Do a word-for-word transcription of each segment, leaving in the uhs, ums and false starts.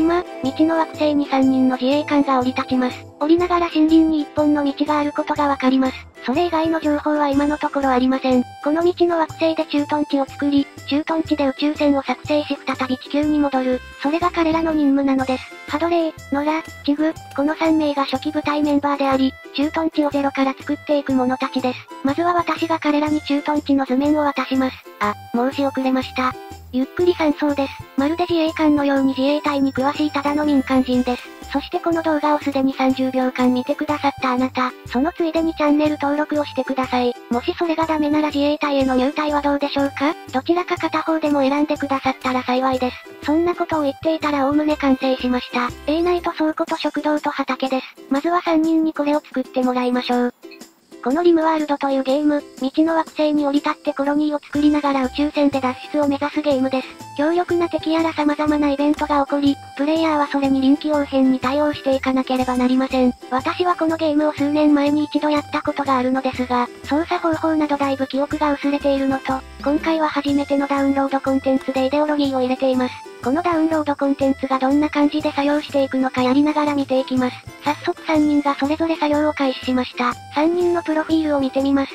今、道の惑星にさんにんの自衛官が降り立ちます。降りながら森林にいっぽんの道があることがわかります。それ以外の情報は今のところありません。この道の惑星で駐屯地を作り、駐屯地で宇宙船を作成し再び地球に戻る。それが彼らの任務なのです。ハドレー、ノラ、チグ、このさんめいが初期部隊メンバーであり、駐屯地をゼロから作っていく者たちです。まずは私が彼らに駐屯地の図面を渡します。あ、申し遅れました。ゆっくり参走です。まるで自衛官のように自衛隊に詳しいただの民間人です。そしてこの動画をすでにさんじゅうびょうかん見てくださったあなた、そのついでにチャンネル登録をしてください。もしそれがダメなら自衛隊への入隊はどうでしょうか？どちらか片方でも選んでくださったら幸いです。そんなことを言っていたらおおむね完成しました。A内と倉庫と食堂と畑です。まずはさんにんにこれを作ってもらいましょう。このリムワールドというゲーム、未知の惑星に降り立ってコロニーを作りながら宇宙船で脱出を目指すゲームです。強力な敵やら様々なイベントが起こり、プレイヤーはそれに臨機応変に対応していかなければなりません。私はこのゲームを数年前に一度やったことがあるのですが、操作方法などだいぶ記憶が薄れているのと、今回は初めてのダウンロードコンテンツでイデオロギーを入れています。このダウンロードコンテンツがどんな感じで作業していくのかやりながら見ていきます。早速さんにんがそれぞれ作業を開始しました。さんにんのプロフィールを見てみます。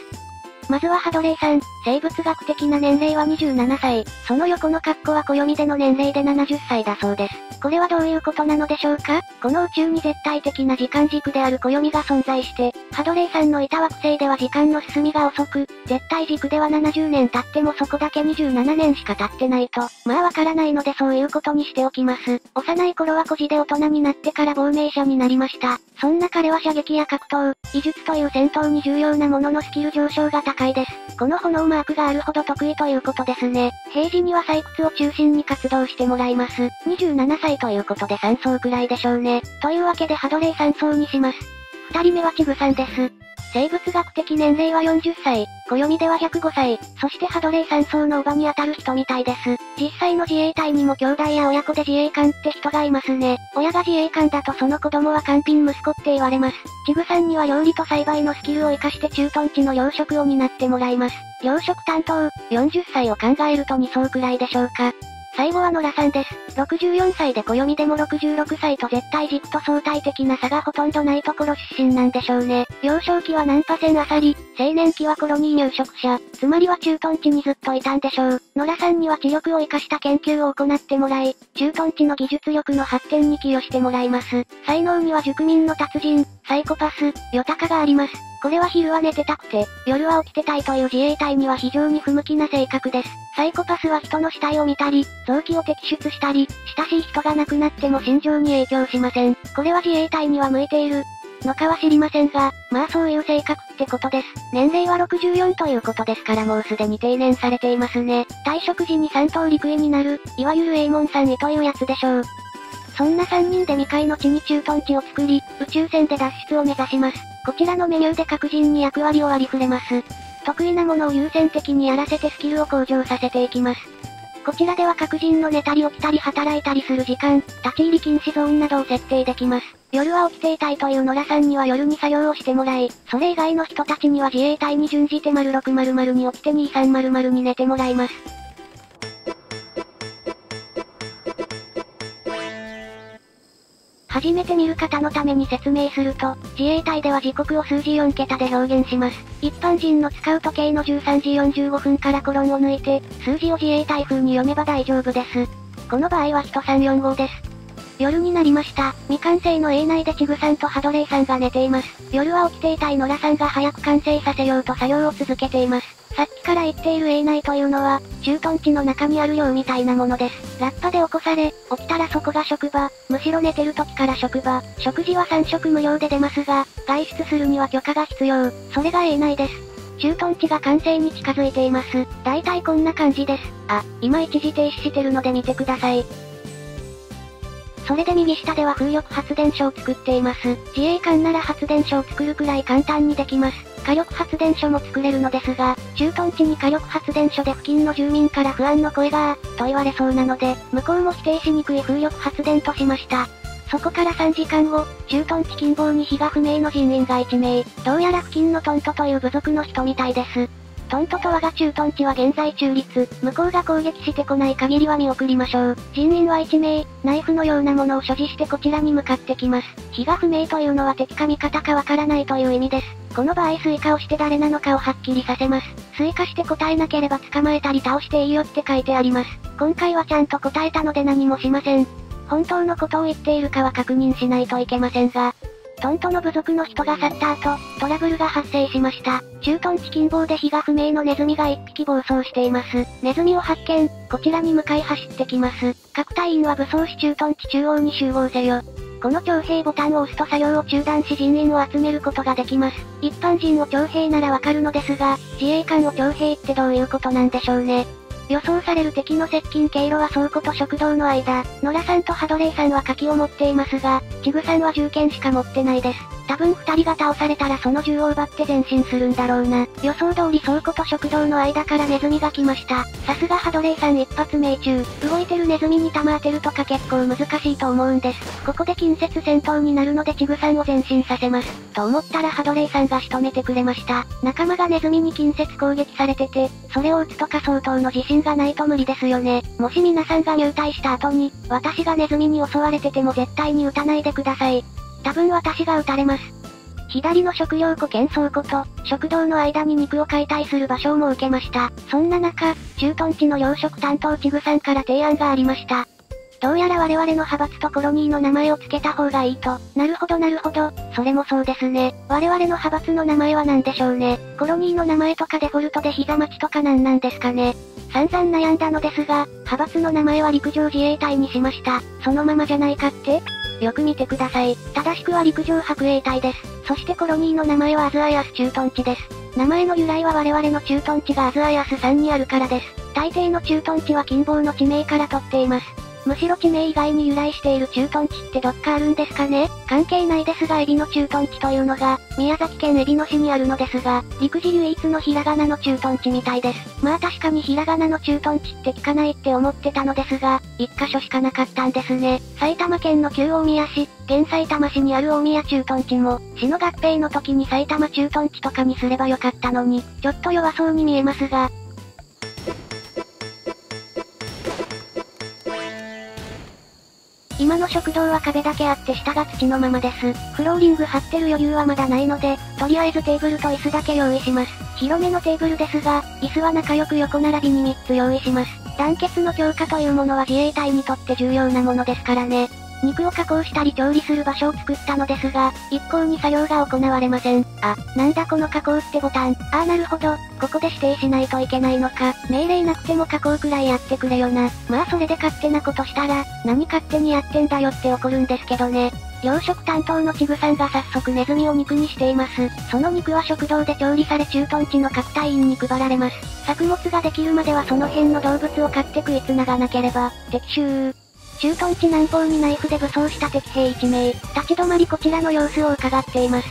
まずはハドレイさん、生物学的な年齢はにじゅうななさい、その横のカッコは暦での年齢でななじゅっさいだそうです。これはどういうことなのでしょうか？この宇宙に絶対的な時間軸である暦が存在して、ハドレイさんのいた惑星では時間の進みが遅く、絶対軸ではななじゅうねん経ってもそこだけにじゅうななねんしか経ってないと、まあわからないのでそういうことにしておきます。幼い頃は孤児で大人になってから亡命者になりました。そんな彼は射撃や格闘、医術という戦闘に重要なもののスキル上昇が高いです。この炎マークがあるほど得意ということですね。平時には採掘を中心に活動してもらいます。にじゅうななさいということでさん層くらいでしょうね。というわけでハドレイさん層にします。ふたりめはチグさんです。生物学的年齢はよんじゅっさい、暦ではひゃくごさい、そしてハドレイさん層のおばにあたる人みたいです。実際の自衛隊にも兄弟や親子で自衛官って人がいますね。親が自衛官だとその子供は官品息子って言われます。チグさんには料理と栽培のスキルを活かして駐屯地の養殖を担ってもらいます。養殖担当、よんじゅっさいを考えるとに層くらいでしょうか。最後はノラさんです。ろくじゅうよんさいで暦でもろくじゅうろくさいと絶対軸と相対的な差がほとんどないところ出身なんでしょうね。幼少期はナンパ船あさり、青年期はコロニー入植者、つまりは駐屯地にずっといたんでしょう。ノラさんには知力を活かした研究を行ってもらい、駐屯地の技術力の発展に寄与してもらいます。才能には熟民の達人、サイコパス、ヨタカがあります。これは昼は寝てたくて、夜は起きてたいという自衛隊には非常に不向きな性格です。サイコパスは人の死体を見たり、臓器を摘出したり、親しい人が亡くなっても心情に影響しません。これは自衛隊には向いているのかは知りませんが、まあそういう性格ってことです。年齢はろくじゅうよんということですからもうすでに定年されていますね。退職時にさん等陸尉になる、いわゆるエイモンさんへというやつでしょう。そんなさんにんで未開の地に駐屯地を作り、宇宙船で脱出を目指します。こちらのメニューで各人に役割を割り振れます。得意なものを優先的にやらせてスキルを向上させていきます。こちらでは各人の寝たり起きたり働いたりする時間、立ち入り禁止ゾーンなどを設定できます。夜は起きていたいというノラさんには夜に作業をしてもらい、それ以外の人たちには自衛隊に準じてろくまるまるに起きてにさんまるまるに寝てもらいます。初めて見る方のために説明すると、自衛隊では時刻を数字よんけたで表現します。一般人の使う時計のじゅうさんじよんじゅうごふんからコロンを抜いて、数字を自衛隊風に読めば大丈夫です。この場合は人さんよんごです。夜になりました。未完成の A 内でチグさんとハドレイさんが寝ています。夜は起きていたいノラさんが早く完成させようと作業を続けています。さっきから言っている A 内というのは、駐屯地の中にある寮みたいなものです。ラッパで起こされ、起きたらそこが職場、むしろ寝てる時から職場、食事はさんしょく無料で出ますが、外出するには許可が必要、それが A 内です。駐屯地が完成に近づいています。大体こんな感じです。あ、今一時停止してるので見てください。それで右下では風力発電所を作っています。自衛官なら発電所を作るくらい簡単にできます。火力発電所も作れるのですが、駐屯地に火力発電所で付近の住民から不安の声が、と言われそうなので、向こうも否定しにくい風力発電としました。そこからさんじかんご、駐屯地近傍に火が不明の人員がいちめい、どうやら付近のトントという部族の人みたいです。トントと我が駐屯地は現在中立。向こうが攻撃してこない限りは見送りましょう。人員はいちめい、ナイフのようなものを所持してこちらに向かってきます。非が不明というのは敵か味方かわからないという意味です。この場合スイカをして誰なのかをはっきりさせます。スイカして答えなければ捕まえたり倒していいよって書いてあります。今回はちゃんと答えたので何もしません。本当のことを言っているかは確認しないといけませんが。トントの部族の人が去った後、トラブルが発生しました。駐屯地近傍で非が不明のネズミがいっぴき暴走しています。ネズミを発見、こちらに向かい走ってきます。各隊員は武装し駐屯地中央に集合せよ。この徴兵ボタンを押すと作業を中断し人員を集めることができます。一般人を徴兵ならわかるのですが、自衛官を徴兵ってどういうことなんでしょうね。予想される敵の接近経路は倉庫と食堂の間。野良さんとハドレイさんは火器を持っていますが、チグさんは銃剣しか持ってないです。多分二人が倒されたらその銃を奪って前進するんだろうな。予想通り倉庫と食堂の間からネズミが来ました。さすがハドレイさん一発命中。動いてるネズミに弾当てるとか結構難しいと思うんです。ここで近接戦闘になるのでチグさんを前進させます。と思ったらハドレイさんが仕留めてくれました。仲間がネズミに近接攻撃されてて、それを撃つとか相当の自信がないと無理ですよね。もし皆さんが入隊した後に、私がネズミに襲われてても絶対に撃たないでください。多分私が撃たれます。左の食料庫兼倉庫と食堂の間に肉を解体する場所も受けました。そんな中、駐屯地の糧食担当チグさんから提案がありました。どうやら我々の派閥とコロニーの名前を付けた方がいいと。なるほどなるほど、それもそうですね。我々の派閥の名前は何でしょうね。コロニーの名前とかデフォルトで膝町とかなんなんですかね。散々悩んだのですが、派閥の名前は陸上自衛隊にしました。そのままじゃないかって?よく見てください。正しくは陸上白衛隊です。そしてコロニーの名前はアズアイアス駐屯地です。名前の由来は我々の駐屯地がアズアイアスさんにあるからです。大抵の駐屯地は近傍の地名から取っています。むしろ地名以外に由来している駐屯地ってどっかあるんですかね?関係ないですが、エビの駐屯地というのが、宮崎県エビの市にあるのですが、陸自唯一のひらがなの駐屯地みたいです。まあ確かにひらがなの駐屯地って聞かないって思ってたのですが、一箇所しかなかったんですね。埼玉県の旧大宮市、現埼玉市にある大宮駐屯地も、市の合併の時に埼玉駐屯地とかにすればよかったのに、ちょっと弱そうに見えますが、今の食堂は壁だけあって下が土のままです。フローリング張ってる余裕はまだないので、とりあえずテーブルと椅子だけ用意します。広めのテーブルですが、椅子は仲良く横並びにみっつ用意します。団結の強化というものは自衛隊にとって重要なものですからね。肉を加工したり調理する場所を作ったのですが、一向に作業が行われません。あ、なんだこの加工ってボタン。ああなるほど、ここで指定しないといけないのか。命令なくても加工くらいやってくれよな。まあそれで勝手なことしたら、何勝手にやってんだよって怒るんですけどね。糧食担当のチグさんが早速ネズミを肉にしています。その肉は食堂で調理され駐屯地の各隊員に配られます。作物ができるまではその辺の動物を飼って食いつながなければ、敵襲。駐屯地南方にナイフで武装した敵兵いちめい、立ち止まりこちらの様子を伺っています。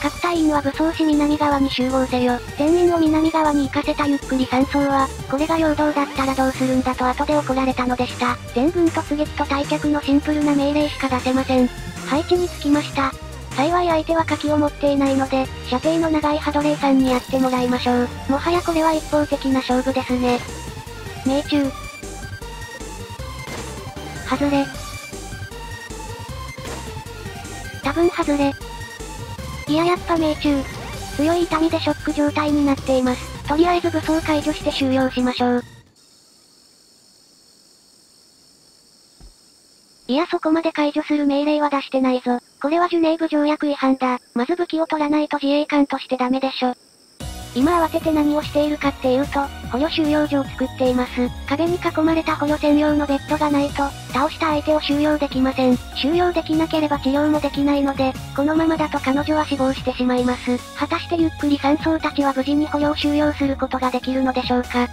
各隊員は武装し南側に集合せよ。全員を南側に行かせたゆっくり山荘は、これが陽動だったらどうするんだと後で怒られたのでした。全軍突撃と退却のシンプルな命令しか出せません。配置につきました。幸い相手は火器を持っていないので、射程の長いハドレイさんにやってもらいましょう。もはやこれは一方的な勝負ですね。命中。外れ。多分外れ。いややっぱ命中。強い痛みでショック状態になっています。とりあえず武装解除して終了しましょう。いやそこまで解除する命令は出してないぞ。これはジュネーブ条約違反だ。まず武器を取らないと自衛官としてダメでしょ。今慌てて何をしているかっていうと、捕虜収容所を作っています。壁に囲まれた捕虜専用のベッドがないと、倒した相手を収容できません。収容できなければ治療もできないので、このままだと彼女は死亡してしまいます。果たしてゆっくり山荘たちは無事に捕虜を収容することができるのでしょうか。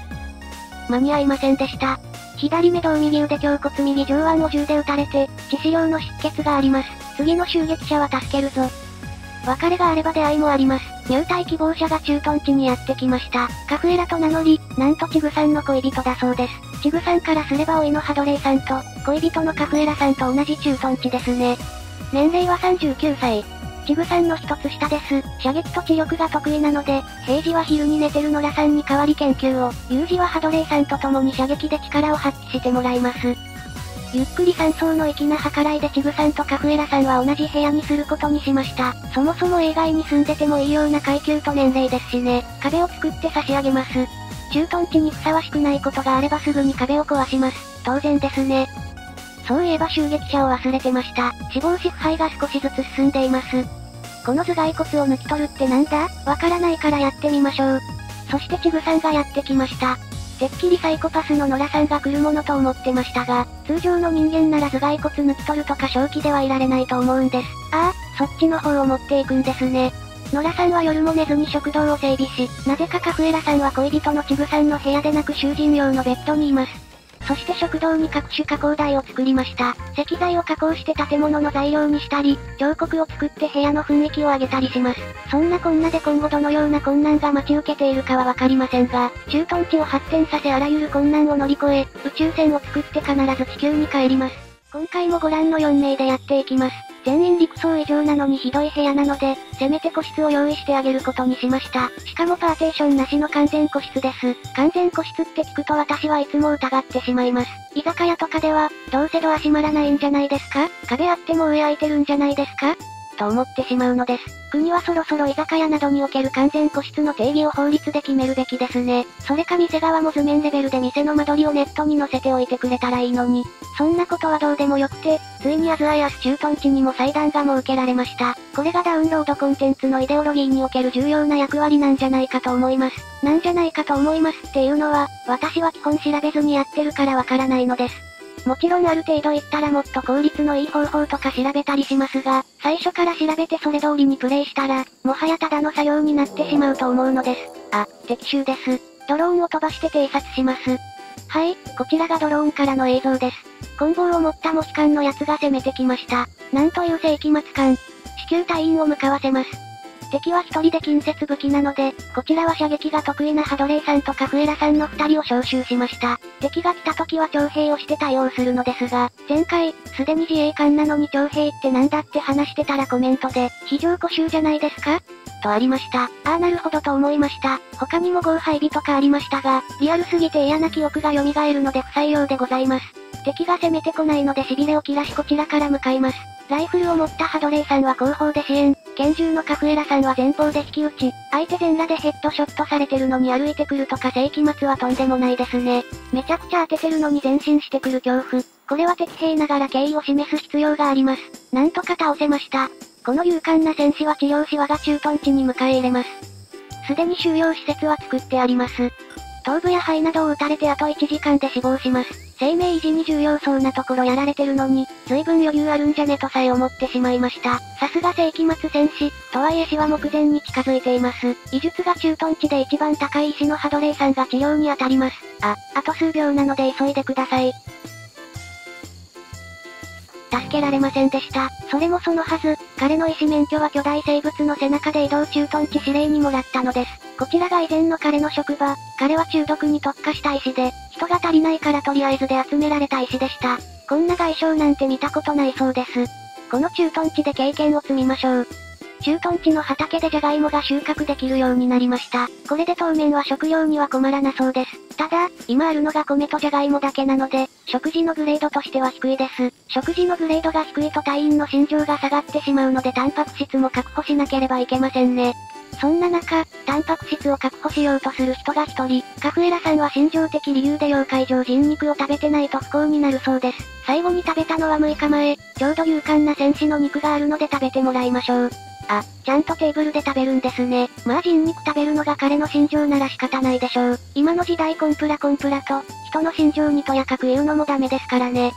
間に合いませんでした。左目同右腕胸骨右上腕を銃で撃たれて、致死量の出血があります。次の襲撃者は助けるぞ。別れがあれば出会いもあります。入隊希望者が駐屯地にやってきました。カフエラと名乗り、なんとチグさんの恋人だそうです。チグさんからすれば甥のハドレイさんと、恋人のカフエラさんと同じ駐屯地ですね。年齢はさんじゅうきゅうさい。チグさんの一つ下です。射撃と知力が得意なので、平時は昼に寝てる野良さんに代わり研究を、有時はハドレイさんと共に射撃で力を発揮してもらいます。ゆっくり山荘の粋な計らいでチグさんとカフエラさんは同じ部屋にすることにしました。そもそも A 外に住んでてもいいような階級と年齢ですしね、壁を作って差し上げます。駐屯地にふさわしくないことがあればすぐに壁を壊します。当然ですね。そういえば襲撃者を忘れてました。死亡し腐敗が少しずつ進んでいます。この頭蓋骨を抜き取るってなんだ？わからないからやってみましょう。そしてチグさんがやってきました。てっきりサイコパスの野良さんが来るものと思ってましたが、通常の人間なら頭蓋骨抜き取るとか正気ではいられないと思うんです。ああ、そっちの方を持っていくんですね。野良さんは夜も寝ずに食堂を整備し、なぜかカフエラさんは恋人のチグさんの部屋でなく囚人用のベッドにいます。そして食堂に各種加工台を作りました。石材を加工して建物の材料にしたり、彫刻を作って部屋の雰囲気を上げたりします。そんなこんなで今後どのような困難が待ち受けているかはわかりませんが、駐屯地を発展させあらゆる困難を乗り越え、宇宙船を作って必ず地球に帰ります。今回もご覧のよんめいでやっていきます。全員陸層以上なのにひどい部屋なので、せめて個室を用意してあげることにしました。しかもパーテーションなしの完全個室です。完全個室って聞くと私はいつも疑ってしまいます。居酒屋とかでは、どうせドア閉まらないんじゃないですか？壁あっても上開いてるんじゃないですか？と思ってしまうのです。国はそろそろ居酒屋などにおける完全個室の定義を法律で決めるべきですね。それか店側も図面レベルで店の間取りをネットに載せておいてくれたらいいのに。そんなことはどうでもよくて、ついにアズアイアス駐屯地にも祭壇が設けられました。これがダウンロードコンテンツのイデオロギーにおける重要な役割なんじゃないかと思います。なんじゃないかと思いますっていうのは、私は基本調べずにやってるからわからないのです。もちろんある程度言ったらもっと効率のいい方法とか調べたりしますが、最初から調べてそれ通りにプレイしたら、もはやただの作業になってしまうと思うのです。あ、敵襲です。ドローンを飛ばして偵察します。はい、こちらがドローンからの映像です。棍棒を持ったモヒカンのやつが攻めてきました。なんという世紀末感。至急隊員を向かわせます。敵は一人で近接武器なので、こちらは射撃が得意なハドレイさんとカフエラさんの二人を招集しました。敵が来た時は徴兵をして対応するのですが、前回、すでに自衛官なのに徴兵ってなんだって話してたらコメントで、非常固執じゃないですか？とありました。ああなるほどと思いました。他にも合配備とかありましたが、リアルすぎて嫌な記憶が蘇るので不採用でございます。敵が攻めてこないので痺れを切らしこちらから向かいます。ライフルを持ったハドレイさんは後方で支援、拳銃のカフエラさんは前方で引き撃ち、相手全裸でヘッドショットされてるのに歩いてくるとか世紀末はとんでもないですね。めちゃくちゃ当ててるのに前進してくる恐怖。これは敵兵ながら敬意を示す必要があります。なんとか倒せました。この勇敢な戦士は治療士我が駐屯地に迎え入れます。すでに収容施設は作ってあります。頭部や肺などを撃たれてあといちじかんで死亡します。生命維持に重要そうなところやられてるのに、随分余裕あるんじゃねとさえ思ってしまいました。さすが世紀末戦士、とはいえ死は目前に近づいています。医術が駐屯地で一番高い医師のハドレイさんが治療に当たります。あ、あと数秒なので急いでください。助けられませんでした。それもそのはず、彼の医師免許は巨大生物の背中で移動駐屯地指令にもらったのです。こちらが以前の彼の職場、彼は中毒に特化した医師で、人が足りないからとりあえずで集められた医師でした。こんな外傷なんて見たことないそうです。この駐屯地で経験を積みましょう。駐屯地の畑でジャガイモが収穫できるようになりました。これで当面は食料には困らなそうです。ただ、今あるのが米とジャガイモだけなので、食事のグレードとしては低いです。食事のグレードが低いと隊員の心情が下がってしまうのでタンパク質も確保しなければいけませんね。そんな中、タンパク質を確保しようとする人が一人、カフエラさんは心情的理由で妖怪上人肉を食べてないと不幸になるそうです。最後に食べたのはむいかまえ、ちょうど勇敢な戦士の肉があるので食べてもらいましょう。あ、ちゃんとテーブルで食べるんですね。まあ人肉食べるのが彼の心情なら仕方ないでしょう。今の時代コンプラコンプラと、人の心情にとやかく言うのもダメですからね。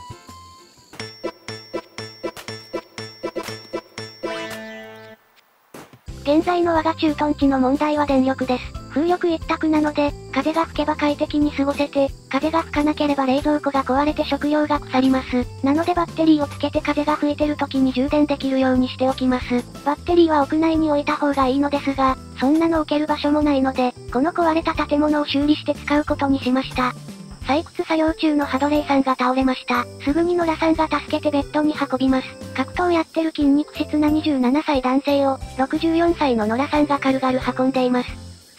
現在の我が駐屯地の問題は電力です。風力一択なので、風が吹けば快適に過ごせて、風が吹かなければ冷蔵庫が壊れて食料が腐ります。なのでバッテリーをつけて風が吹いてる時に充電できるようにしておきます。バッテリーは屋内に置いた方がいいのですが、そんなの置ける場所もないので、この壊れた建物を修理して使うことにしました。採掘作業中のハドレイさんが倒れました。すぐに野良さんが助けてベッドに運びます。格闘やってる筋肉質なにじゅうななさい男性を、ろくじゅうよんさいの野良さんが軽々運んでいます。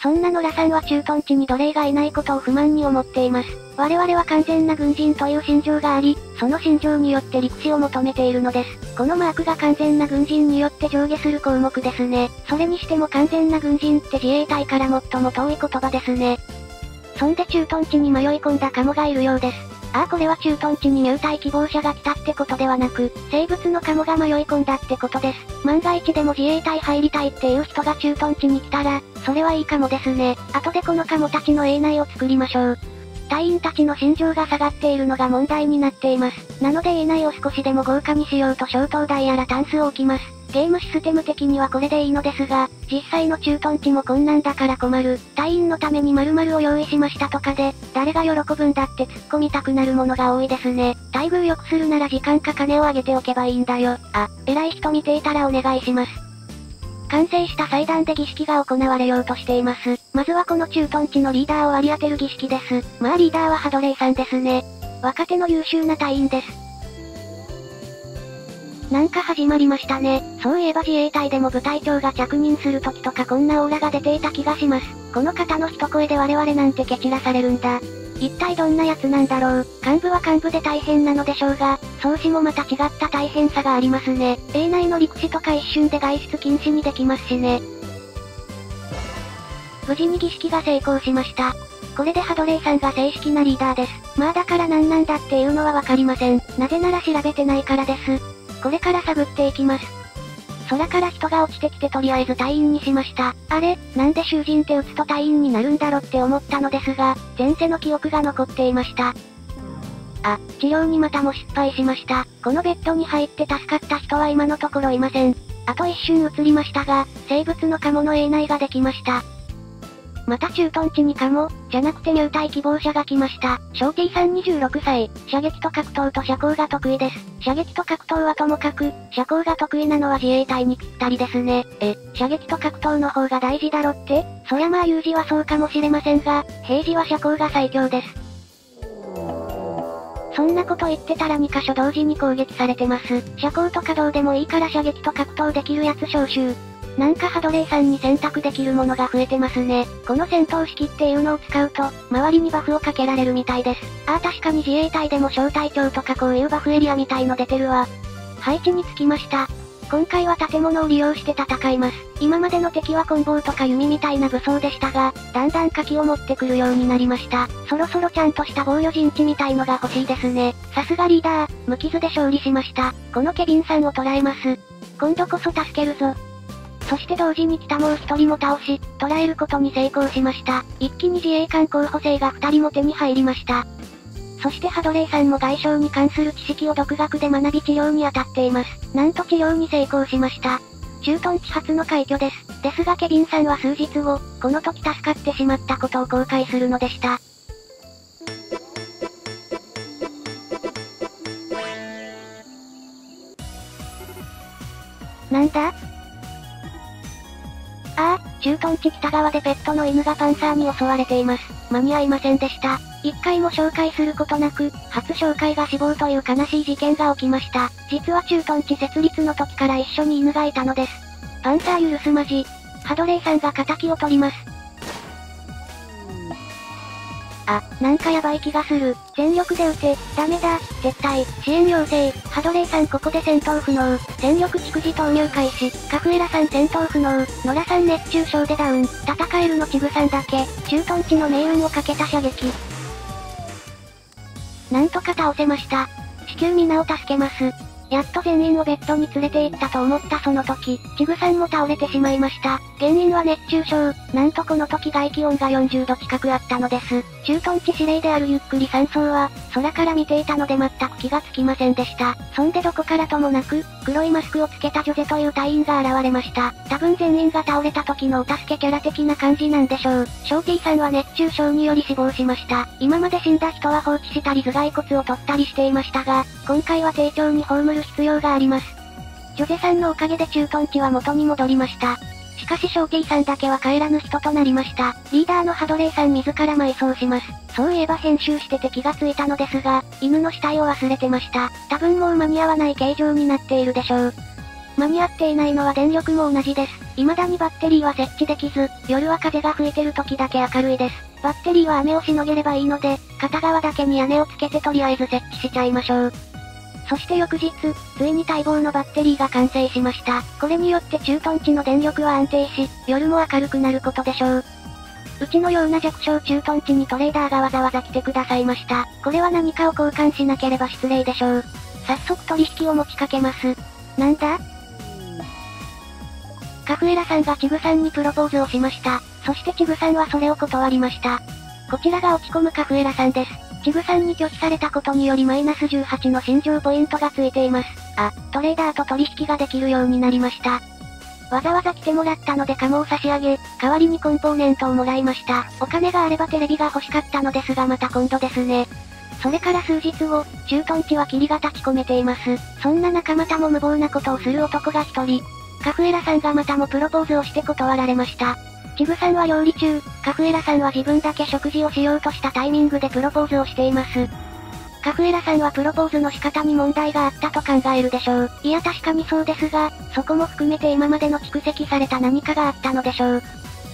そんな野良さんは駐屯地に奴隷がいないことを不満に思っています。我々は完全な軍人という信条があり、その信条によって陸士を求めているのです。このマークが完全な軍人によって上下する項目ですね。それにしても完全な軍人って自衛隊から最も遠い言葉ですね。そんで駐屯地に迷い込んだカモがいるようです。ああ、これは駐屯地に入隊希望者が来たってことではなく、生物のカモが迷い込んだってことです。万が一でも自衛隊入りたいっていう人が駐屯地に来たら、それはいいカモですね。後でこのカモたちの営内を作りましょう。隊員たちの心情が下がっているのが問題になっています。なので営内を少しでも豪華にしようと消灯台やらタンスを置きます。ゲームシステム的にはこれでいいのですが、実際の駐屯地もこんなんだから困る。隊員のために〇〇を用意しましたとかで、誰が喜ぶんだって突っ込みたくなるものが多いですね。待遇良くするなら時間か金をあげておけばいいんだよ。あ、偉い人見ていたらお願いします。完成した祭壇で儀式が行われようとしています。まずはこの駐屯地のリーダーを割り当てる儀式です。まあリーダーはハドレイさんですね。若手の優秀な隊員です。なんか始まりましたね。そういえば自衛隊でも部隊長が着任する時とかこんなオーラが出ていた気がします。この方の一声で我々なんて蹴散らされるんだ。一体どんな奴なんだろう。幹部は幹部で大変なのでしょうが、創始もまた違った大変さがありますね。営内の陸士とか一瞬で外出禁止にできますしね。無事に儀式が成功しました。これでハドレイさんが正式なリーダーです。まあだから何なんだっていうのはわかりません。なぜなら調べてないからです。これから探っていきます。空から人が落ちてきてとりあえず隊員にしました。あれ、なんで囚人って撃つと隊員になるんだろって思ったのですが、前世の記憶が残っていました。あ、治療にまたも失敗しました。このベッドに入って助かった人は今のところいません。あと一瞬映りましたが、生物のカモの営内ができました。また駐屯地にカモ、じゃなくて入隊希望者が来ました。ショーティーさんにじゅうろくさい、射撃と格闘と射光が得意です。射撃と格闘はともかく、射光が得意なのは自衛隊にぴったりですね。え、射撃と格闘の方が大事だろって？そりゃまあ有事はそうかもしれませんが、平時は射光が最強です。そんなこと言ってたらにかしょ同時に攻撃されてます。射光とかどうでもいいから射撃と格闘できるやつ招集。なんかハドレイさんに選択できるものが増えてますね。この戦闘式っていうのを使うと、周りにバフをかけられるみたいです。ああ確かに自衛隊でも小隊長とかこういうバフエリアみたいの出てるわ。配置につきました。今回は建物を利用して戦います。今までの敵は棍棒とか弓みたいな武装でしたが、だんだん火器を持ってくるようになりました。そろそろちゃんとした防御陣地みたいのが欲しいですね。さすがリーダー、無傷で勝利しました。このケビンさんを捕らえます。今度こそ助けるぞ。そして同時に来たもう一人も倒し、捕らえることに成功しました。一気に自衛官候補生がふたりも手に入りました。そしてハドレイさんも外傷に関する知識を独学で学び治療に当たっています。なんと治療に成功しました。駐屯地初の快挙です。ですがケビンさんは数日後、この時助かってしまったことを後悔するのでした。なんだ？ああ、駐屯地北側でペットの犬がパンサーに襲われています。間に合いませんでした。一回も紹介することなく、初紹介が死亡という悲しい事件が起きました。実は駐屯地設立の時から一緒に犬がいたのです。パンサー許すまじ。ハドレイさんが仇を取ります。あ、なんかやばい気がする。全力で撃て。ダメだ。絶対。支援要請。ハドレイさんここで戦闘不能。戦力蓄次投入開始。カフエラさん戦闘不能。野良さん熱中症でダウン。戦えるのチグさんだけ。駐屯地の命運をかけた射撃。なんとか倒せました。至急皆を助けます。やっと全員をベッドに連れて行ったと思ったその時、チグさんも倒れてしまいました。原因は熱中症。なんとこの時外気温がよんじゅうど近くあったのです。駐屯地司令であるゆっくり山荘は、空から見ていたので全く気がつきませんでした。そんでどこからともなく、黒いマスクをつけたジョゼという隊員が現れました。多分全員が倒れた時のお助けキャラ的な感じなんでしょう。ショーティーさんは熱中症により死亡しました。今まで死んだ人は放置したり頭蓋骨を取ったりしていましたが、今回は丁重に葬る必要があります。ジョゼさんのおかげで駐屯地は元に戻りました。しかしショーティーさんだけは帰らぬ人となりました。リーダーのハドレーさん自ら埋葬します。そういえば編集してて気がついたのですが、犬の死体を忘れてました。多分もう間に合わない形状になっているでしょう。間に合っていないのは電力も同じです。未だにバッテリーは設置できず、夜は風が吹いてる時だけ明るいです。バッテリーは雨をしのげればいいので、片側だけに屋根をつけてとりあえず設置しちゃいましょう。そして翌日、ついに待望のバッテリーが完成しました。これによって駐屯地の電力は安定し、夜も明るくなることでしょう。うちのような弱小駐屯地にトレーダーがわざわざ来てくださいました。これは何かを交換しなければ失礼でしょう。早速取引を持ちかけます。なんだ？カフエラさんがチグさんにプロポーズをしました。そしてチグさんはそれを断りました。こちらが落ち込むカフエラさんです。チグさんに拒否されたことによりマイナスじゅうはちの心情ポイントがついています。あ、トレーダーと取引ができるようになりました。わざわざ来てもらったのでカモを差し上げ、代わりにコンポーネントをもらいました。お金があればテレビが欲しかったのですがまた今度ですね。それから数日後、駐屯地は霧が立ち込めています。そんな中またも無謀なことをする男が一人。カフエラさんがまたもプロポーズをして断られました。チグさんは料理中、カフエラさんは自分だけ食事をしようとしたタイミングでプロポーズをしています。カフエラさんはプロポーズの仕方に問題があったと考えるでしょう。いや確かにそうですが、そこも含めて今までの蓄積された何かがあったのでしょう。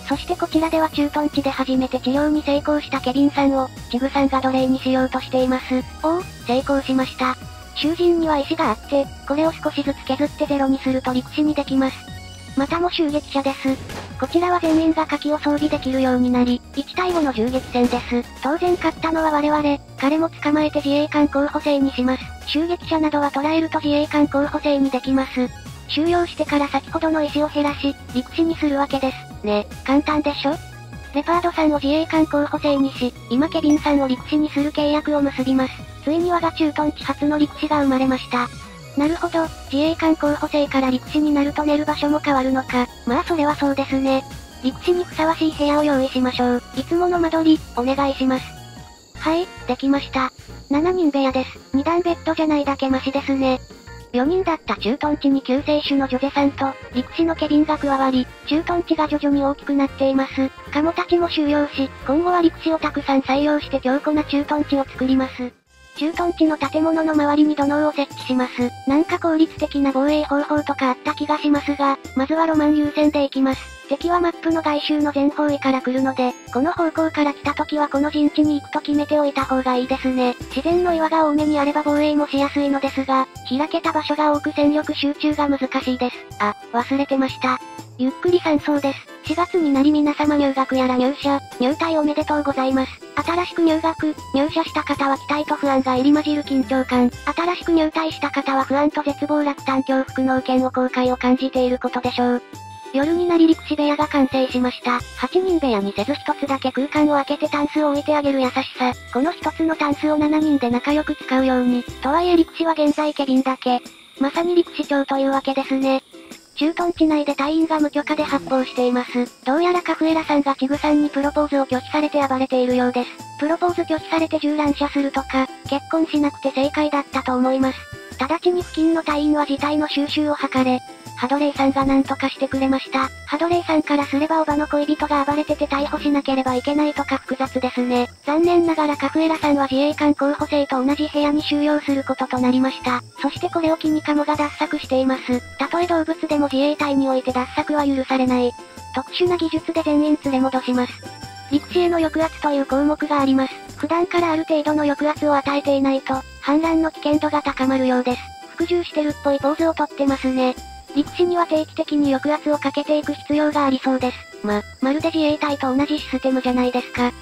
そしてこちらでは駐屯地で初めて治療に成功したケビンさんを、チグさんが奴隷にしようとしています。おお、成功しました。囚人には石があって、これを少しずつ削ってゼロにすると陸地にできます。またも襲撃者です。こちらは全員が火器を装備できるようになり、いちたいごの銃撃戦です。当然勝ったのは我々、彼も捕まえて自衛官候補生にします。襲撃者などは捕らえると自衛官候補生にできます。収容してから先ほどの石を減らし、陸地にするわけです。ね、簡単でしょ？レパードさんを自衛官候補生にし、今ケビンさんを陸士にする契約を結びます。ついに我が駐屯地初の陸士が生まれました。なるほど、自衛官候補生から陸士になると寝る場所も変わるのか。まあそれはそうですね。陸士にふさわしい部屋を用意しましょう。いつもの間取り、お願いします。はい、できました。しちにん部屋です。にだんベッドじゃないだけマシですね。よにんだった駐屯地に救世主のジョゼさんと、陸士のケビンが加わり、駐屯地が徐々に大きくなっています。カモたちも収容し、今後は陸士をたくさん採用して強固な駐屯地を作ります。駐屯地の建物の周りに土のうを設置します。なんか効率的な防衛方法とかあった気がしますが、まずはロマン優先でいきます。敵はマップの外周の全方位から来るので、この方向から来た時はこの陣地に行くと決めておいた方がいいですね。自然の岩が多めにあれば防衛もしやすいのですが、開けた場所が多く戦力集中が難しいです。あ、忘れてました。ゆっくり山荘です。しがつになり皆様入学やら入社、入隊おめでとうございます。新しく入学、入社した方は期待と不安が入り混じる緊張感。新しく入隊した方は不安と絶望落胆恐怖の剣を後悔を感じていることでしょう。夜になり陸士部屋が完成しました。はちにん部屋にせずひとつだけ空間を空けてタンスを置いてあげる優しさ。このひとつのタンスをしちにんで仲良く使うように。とはいえ陸士は現在ケビンだけ。まさに陸士長というわけですね。駐屯地内で隊員が無許可で発砲しています。どうやらカフエラさんがチグさんにプロポーズを拒否されて暴れているようです。プロポーズ拒否されて銃乱射するとか、結婚しなくて正解だったと思います。直ちに付近の隊員は事態の収拾を図れ、ハドレイさんが何とかしてくれました。ハドレイさんからすればおばの恋人が暴れてて逮捕しなければいけないとか複雑ですね。残念ながらカフエラさんは自衛官候補生と同じ部屋に収容することとなりました。そしてこれを機にカモが脱作しています。たとえ動物でも自衛隊において脱作は許されない。特殊な技術で全員連れ戻します。陸士への抑圧という項目があります。普段からある程度の抑圧を与えていないと、反乱の危険度が高まるようです。服従してるっぽいポーズをとってますね。陸士には定期的に抑圧をかけていく必要がありそうです。ま、まるで自衛隊と同じシステムじゃないですか。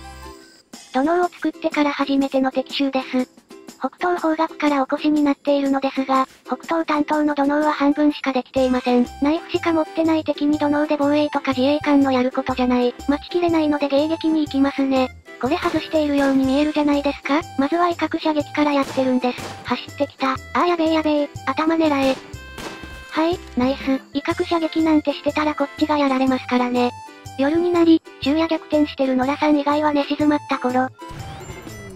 土のうを作ってから初めての敵襲です。北東方角からお越しになっているのですが、北東担当の土のうは半分しかできていません。ナイフしか持ってない敵に土のうで防衛とか自衛官のやることじゃない。待ちきれないので迎撃に行きますね。これ外しているように見えるじゃないですか。まずは威嚇射撃からやってるんです。走ってきた。あーやべえやべえ。頭狙え。はい、ナイス。威嚇射撃なんてしてたらこっちがやられますからね。夜になり、昼夜逆転してる野良さん以外は寝静まった頃。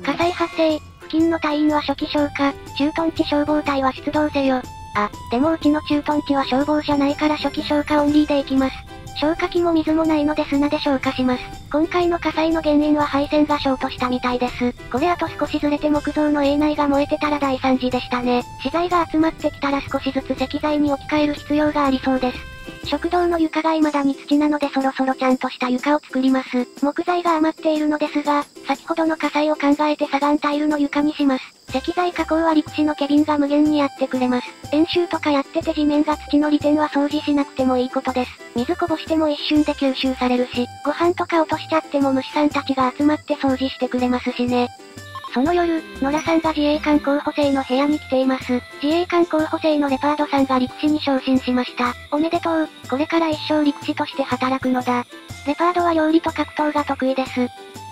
火災発生、付近の隊員は初期消火、駐屯地消防隊は出動せよ。あ、でもうちの駐屯地は消防車ないから初期消火オンリーで行きます。消火器も水もないので砂で消火します。今回の火災の原因は配線がショートしたみたいです。これあと少しずれて木造の営内が燃えてたら大惨事でしたね。資材が集まってきたら少しずつ石材に置き換える必要がありそうです。食堂の床が未だに土なのでそろそろちゃんとした床を作ります。木材が余っているのですが、先ほどの火災を考えて砂岩タイルの床にします。石材加工は陸地のケビンが無限にやってくれます。演習とかやってて地面が土の利点は掃除しなくてもいいことです。水こぼしても一瞬で吸収されるし、ご飯とか落としちゃっても虫さんたちが集まって掃除してくれますしね。その夜、野良さんが自衛官候補生の部屋に来ています。自衛官候補生のレパードさんが陸士に昇進しました。おめでとう、これから一生陸士として働くのだ。レパードは料理と格闘が得意です。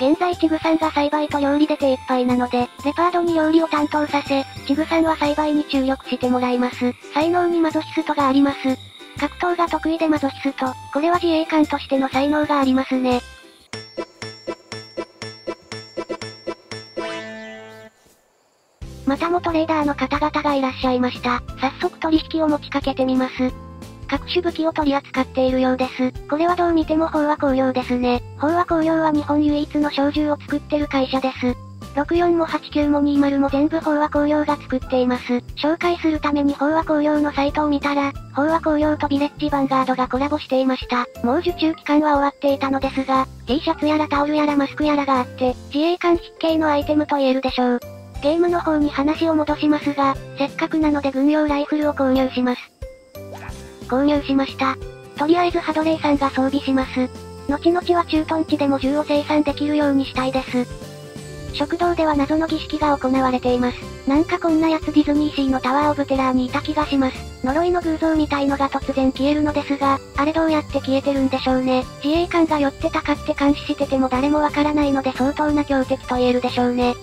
現在チグさんが栽培と料理で手いっぱいなので、レパードに料理を担当させ、チグさんは栽培に注力してもらいます。才能にマゾヒストがあります。格闘が得意でマゾヒスト、これは自衛官としての才能がありますね。またもトレーダーの方々がいらっしゃいました。早速取引を持ちかけてみます。各種武器を取り扱っているようです。これはどう見ても飽和工業ですね。飽和工業は日本唯一の小銃を作ってる会社です。ろくじゅうよんもはちじゅうきゅうもにじゅうも全部飽和工業が作っています。紹介するために飽和工業のサイトを見たら、飽和工業とビレッジヴァンガードがコラボしていました。もう受注期間は終わっていたのですが、T シャツやらタオルやらマスクやらがあって、自衛官必見のアイテムと言えるでしょう。ゲームの方に話を戻しますが、せっかくなので軍用ライフルを購入します。購入しました。とりあえずハドレイさんが装備します。後々は駐屯地でも銃を生産できるようにしたいです。食堂では謎の儀式が行われています。なんかこんなやつディズニーシーのタワーオブテラーにいた気がします。呪いの偶像みたいのが突然消えるのですが、あれどうやって消えてるんでしょうね。自衛官が寄ってたかって監視してても誰もわからないので相当な強敵と言えるでしょうね。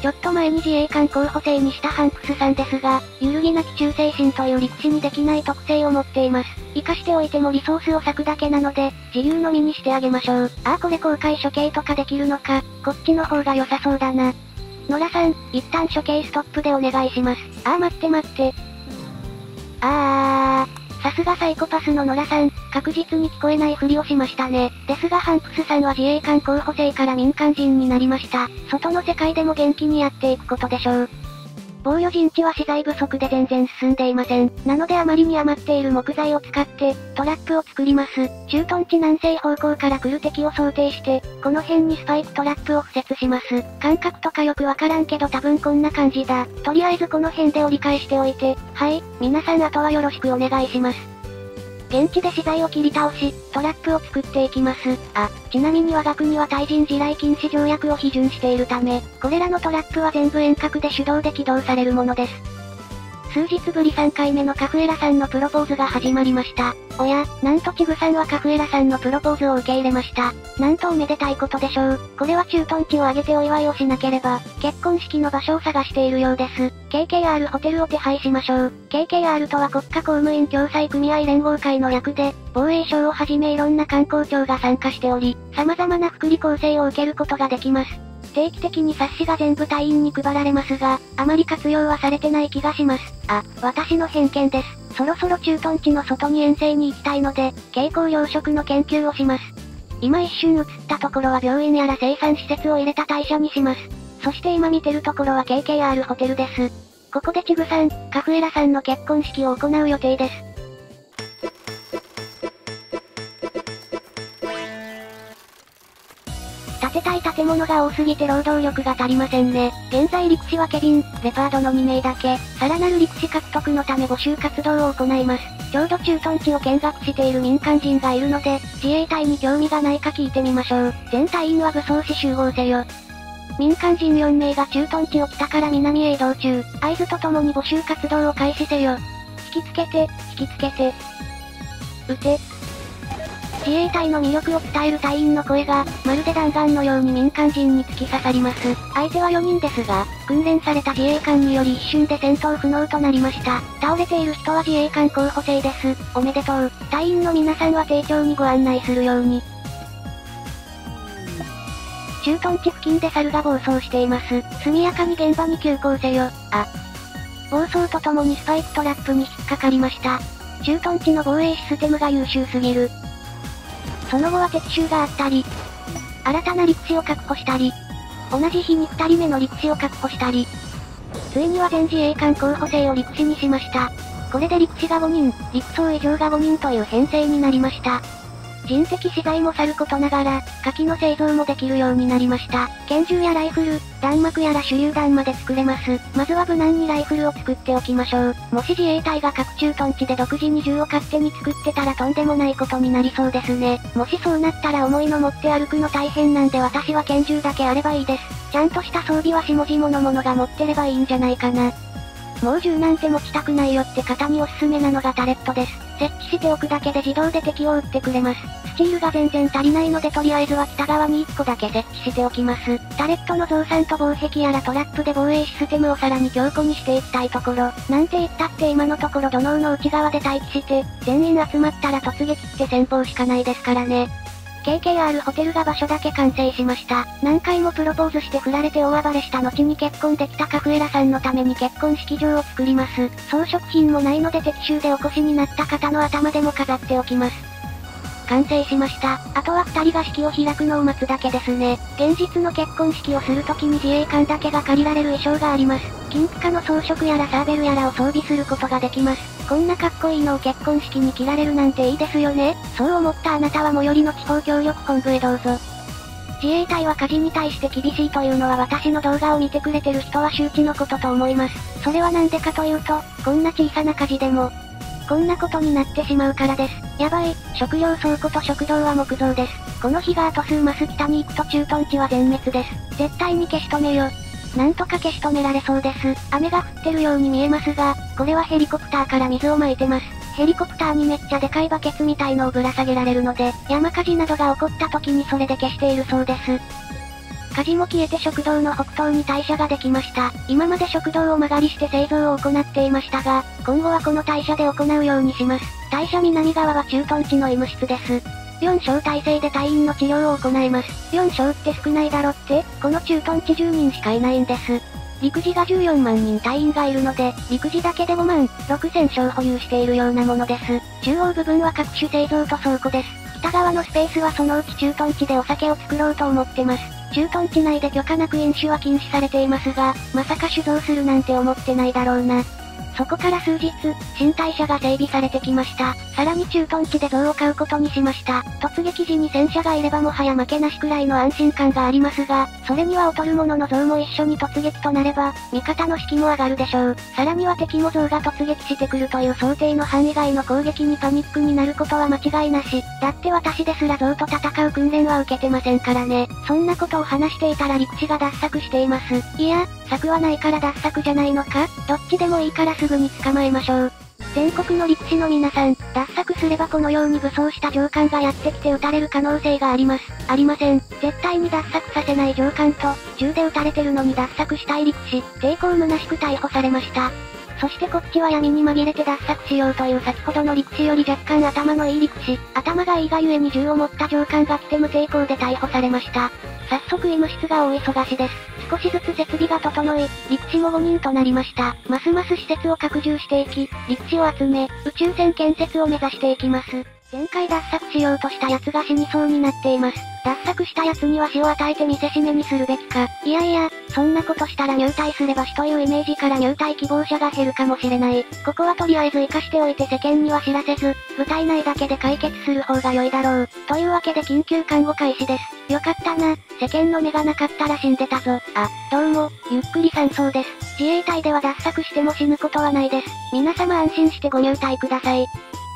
ちょっと前に自衛官候補生にしたハンクスさんですが、揺るぎなき忠誠心という陸士にできない特性を持っています。活かしておいてもリソースを割くだけなので、自由の身にしてあげましょう。ああこれ公開処刑とかできるのか、こっちの方が良さそうだな。野良さん、一旦処刑ストップでお願いします。ああ待って待って。あー。さすがサイコパスの野良さん、確実に聞こえないふりをしましたね。ですがハンクスさんは自衛官候補生から民間人になりました。外の世界でも元気にやっていくことでしょう。防御陣地は資材不足で全然進んでいません。なのであまりに余っている木材を使って、トラップを作ります。駐屯地南西方向から来る敵を想定して、この辺にスパイクトラップを敷設します。感覚とかよくわからんけど多分こんな感じだ。とりあえずこの辺で折り返しておいて、はい、皆さんあとはよろしくお願いします。現地で資材を切り倒し、トラップを作っていきます。あ、ちなみに我が国は対人地雷禁止条約を批准しているため、これらのトラップは全部遠隔で手動で起動されるものです。数日ぶりさんかいめのカフエラさんのプロポーズが始まりました。おや、なんとチグさんはカフエラさんのプロポーズを受け入れました。なんとおめでたいことでしょう。これは駐屯地を挙げてお祝いをしなければ、結婚式の場所を探しているようです。ケーケーアール ホテルを手配しましょう。ケーケーアール とは国家公務員共済組合連合会の略で、防衛省をはじめいろんな官公庁が参加しており、様々な福利厚生を受けることができます。定期的に冊子が全部隊員に配られますが、あまり活用はされてない気がします。あ、私の偏見です。そろそろ駐屯地の外に遠征に行きたいので、蛍光養殖の研究をします。今一瞬映ったところは病院やら生産施設を入れた会社にします。そして今見てるところは ケーケーアール ホテルです。ここでチグさん、カフエラさんの結婚式を行う予定です。建てたい建物が多すぎて労働力が足りませんね。現在陸士はケビン、レパードのにめいだけ、さらなる陸士獲得のため募集活動を行います。ちょうど駐屯地を見学している民間人がいるので、自衛隊に興味がないか聞いてみましょう。全隊員は武装し集合せよ。民間人よんめいが駐屯地を北から南へ移動中、合図とともに募集活動を開始せよ。引きつけて、引きつけて。撃て。自衛隊の魅力を伝える隊員の声が、まるで弾丸のように民間人に突き刺さります。相手はよにんですが、訓練された自衛官により一瞬で戦闘不能となりました。倒れている人は自衛官候補生です。おめでとう。隊員の皆さんは丁重にご案内するように。駐屯地付近で猿が暴走しています。速やかに現場に急行せよ。あ。暴走とともにスパイクトラップに引っかかりました。駐屯地の防衛システムが優秀すぎる。その後は敵襲があったり、新たな陸士を確保したり、同じ日にふたりめの陸士を確保したり、ついには全自衛官候補生を陸士にしました。これで陸士がごにん、陸曹以上がごにんという編成になりました。人的資材もさることながら、火器の製造もできるようになりました。拳銃やライフル、弾幕やら手榴弾まで作れます。まずは無難にライフルを作っておきましょう。もし自衛隊が各駐屯地で独自に銃を勝手に作ってたらとんでもないことになりそうですね。もしそうなったら重いの持って歩くの大変なんで私は拳銃だけあればいいです。ちゃんとした装備は下々のものが持ってればいいんじゃないかな。もう銃なんて持ちたくないよって方におすすめなのがタレットです。設置しておくだけで自動で敵を撃ってくれます。スチールが全然足りないのでとりあえずは北側にいっこだけ設置しておきます。タレットの増産と防壁やらトラップで防衛システムをさらに強固にしていきたいところ。なんて言ったって今のところ土嚢の内側で待機して、全員集まったら突撃って戦法しかないですからね。ケーケーアール ホテルが場所だけ完成しました。何回もプロポーズして振られて大暴れした後に結婚できたカフエラさんのために結婚式場を作ります。装飾品もないので敵襲でお越しになった方の頭でも飾っておきます。完成しました。あとはふたりが式を開くのを待つだけですね。現実の結婚式をするときに自衛官だけが借りられる衣装があります。金ピカの装飾やらサーベルやらを装備することができます。こんなかっこいいのを結婚式に着られるなんていいですよね。そう思ったあなたは最寄りの地方協力本部へどうぞ。自衛隊は火事に対して厳しいというのは私の動画を見てくれてる人は周知のことと思います。それはなんでかというと、こんな小さな火事でも、こんなことになってしまうからです。やばい、食料倉庫と食堂は木造です。この日があと数マス北に行くと駐屯地は全滅です。絶対に消し止めよ。なんとか消し止められそうです。雨が降ってるように見えますが、これはヘリコプターから水を撒いてます。ヘリコプターにめっちゃでかいバケツみたいのをぶら下げられるので、山火事などが起こった時にそれで消しているそうです。火事も消えて食堂の北東に隊舎ができました。今まで食堂を間借りして製造を行っていましたが、今後はこの隊舎で行うようにします。隊舎南側は駐屯地の医務室です。よん床体制で隊員の治療を行います。よん床って少ないだろって、この駐屯地じゅうにんしかいないんです。陸自がじゅうよんまんにん隊員がいるので、陸自だけでごまんろくせん床保有しているようなものです。中央部分は各種製造と倉庫です。北側のスペースはそのうち駐屯地でお酒を作ろうと思ってます。駐屯地内で許可なく飲酒は禁止されていますが、まさか酒造するなんて思ってないだろうな。そこから数日、新隊舎が整備されてきました。さらに駐屯地で像を買うことにしました。突撃時に戦車がいればもはや負けなしくらいの安心感がありますが、それには劣る者の像も一緒に突撃となれば、味方の士気も上がるでしょう。さらには敵も像が突撃してくるという想定の範囲外の攻撃にパニックになることは間違いなし。だって私ですら像と戦う訓練は受けてませんからね。そんなことを話していたら陸士が脱作しています。いや、策はないから脱作じゃないのか？どっちでもいいからすぐに捕まえましょう。全国の陸士の皆さん、脱作すればこのように武装した上官がやってきて撃たれる可能性があります。ありません。絶対に脱作させない上官と、銃で撃たれてるのに脱作したい陸士、抵抗虚しく逮捕されました。そしてこっちは闇に紛れて脱作しようという先ほどの陸士より若干頭のいい陸士、頭がいいがゆえに銃を持った上官が来て無抵抗で逮捕されました。早速医務室が大忙しです。少しずつ設備が整い、陸士もごにんとなりました。ますます施設を拡充していき、陸士を集め、宇宙船建設を目指していきます。前回脱作しようとした奴が死にそうになっています。脱作した奴には死を与えて見せしめにするべきか。いやいや、そんなことしたら入隊すれば死というイメージから入隊希望者が減るかもしれない。ここはとりあえず生かしておいて世間には知らせず、部隊内だけで解決する方が良いだろう。というわけで緊急看護開始です。よかったな、世間の目がなかったら死んでたぞ。あ、どうも、ゆっくり参奏です。自衛隊では脱作しても死ぬことはないです。皆様安心してご入隊ください。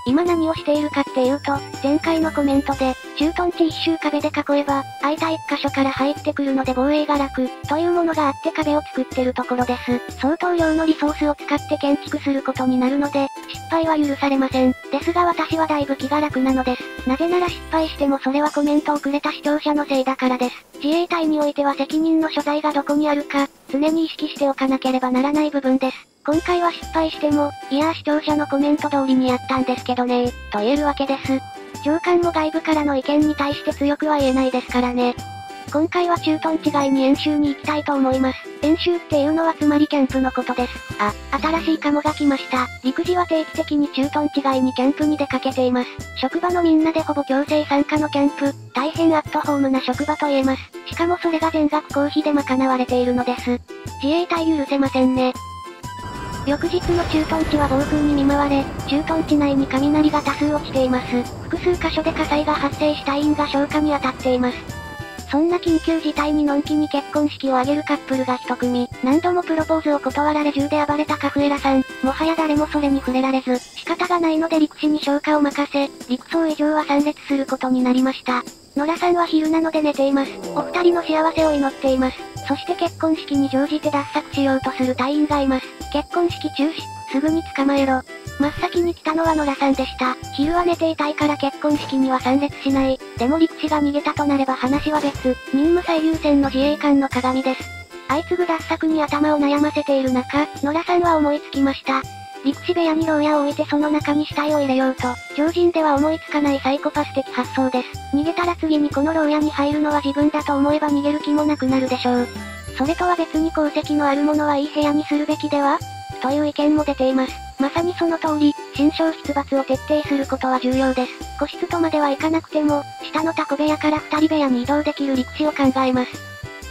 今何をしているかっていうと、前回のコメントで、駐屯地一周壁で囲えば、空いた一箇所から入ってくるので防衛が楽、というものがあって壁を作ってるところです。相当量のリソースを使って建築することになるので、失敗は許されません。ですが私はだいぶ気が楽なのです。なぜなら失敗してもそれはコメントをくれた視聴者のせいだからです。自衛隊においては責任の所在がどこにあるか、常に意識しておかなければならない部分です。今回は失敗しても、いやー視聴者のコメント通りにやったんですけどねー、と言えるわけです。上官も外部からの意見に対して強くは言えないですからね。今回は駐屯地外に演習に行きたいと思います。演習っていうのはつまりキャンプのことです。あ、新しいカモが来ました。陸自は定期的に駐屯地外にキャンプに出かけています。職場のみんなでほぼ強制参加のキャンプ、大変アットホームな職場と言えます。しかもそれが全額公費で賄われているのです。自衛隊許せませんね。翌日の駐屯地は暴風に見舞われ、駐屯地内に雷が多数落ちています。複数箇所で火災が発生し隊員が消火に当たっています。そんな緊急事態にのんきに結婚式を挙げるカップルが一組、何度もプロポーズを断られ銃で暴れたカフエラさん、もはや誰もそれに触れられず、仕方がないので陸士に消火を任せ、陸曹以上は参列することになりました。野良さんは昼なので寝ています。お二人の幸せを祈っています。そして結婚式に乗じて脱作しようとする隊員がいます。結婚式中止、すぐに捕まえろ。真っ先に来たのは野良さんでした。昼は寝ていたいから結婚式には参列しない。でも陸士が逃げたとなれば話は別。任務最優先の自衛官の鏡です。相次ぐ脱作に頭を悩ませている中、野良さんは思いつきました。陸士部屋に牢屋を置いてその中に死体を入れようと、常人では思いつかないサイコパス的発想です。逃げたら次にこの牢屋に入るのは自分だと思えば逃げる気もなくなるでしょう。それとは別に功績のあるものはいい部屋にするべきでは？という意見も出ています。まさにその通り、心象出罰を徹底することは重要です。個室とまではいかなくても、下のタコ部屋から二人部屋に移動できる陸士を考えます。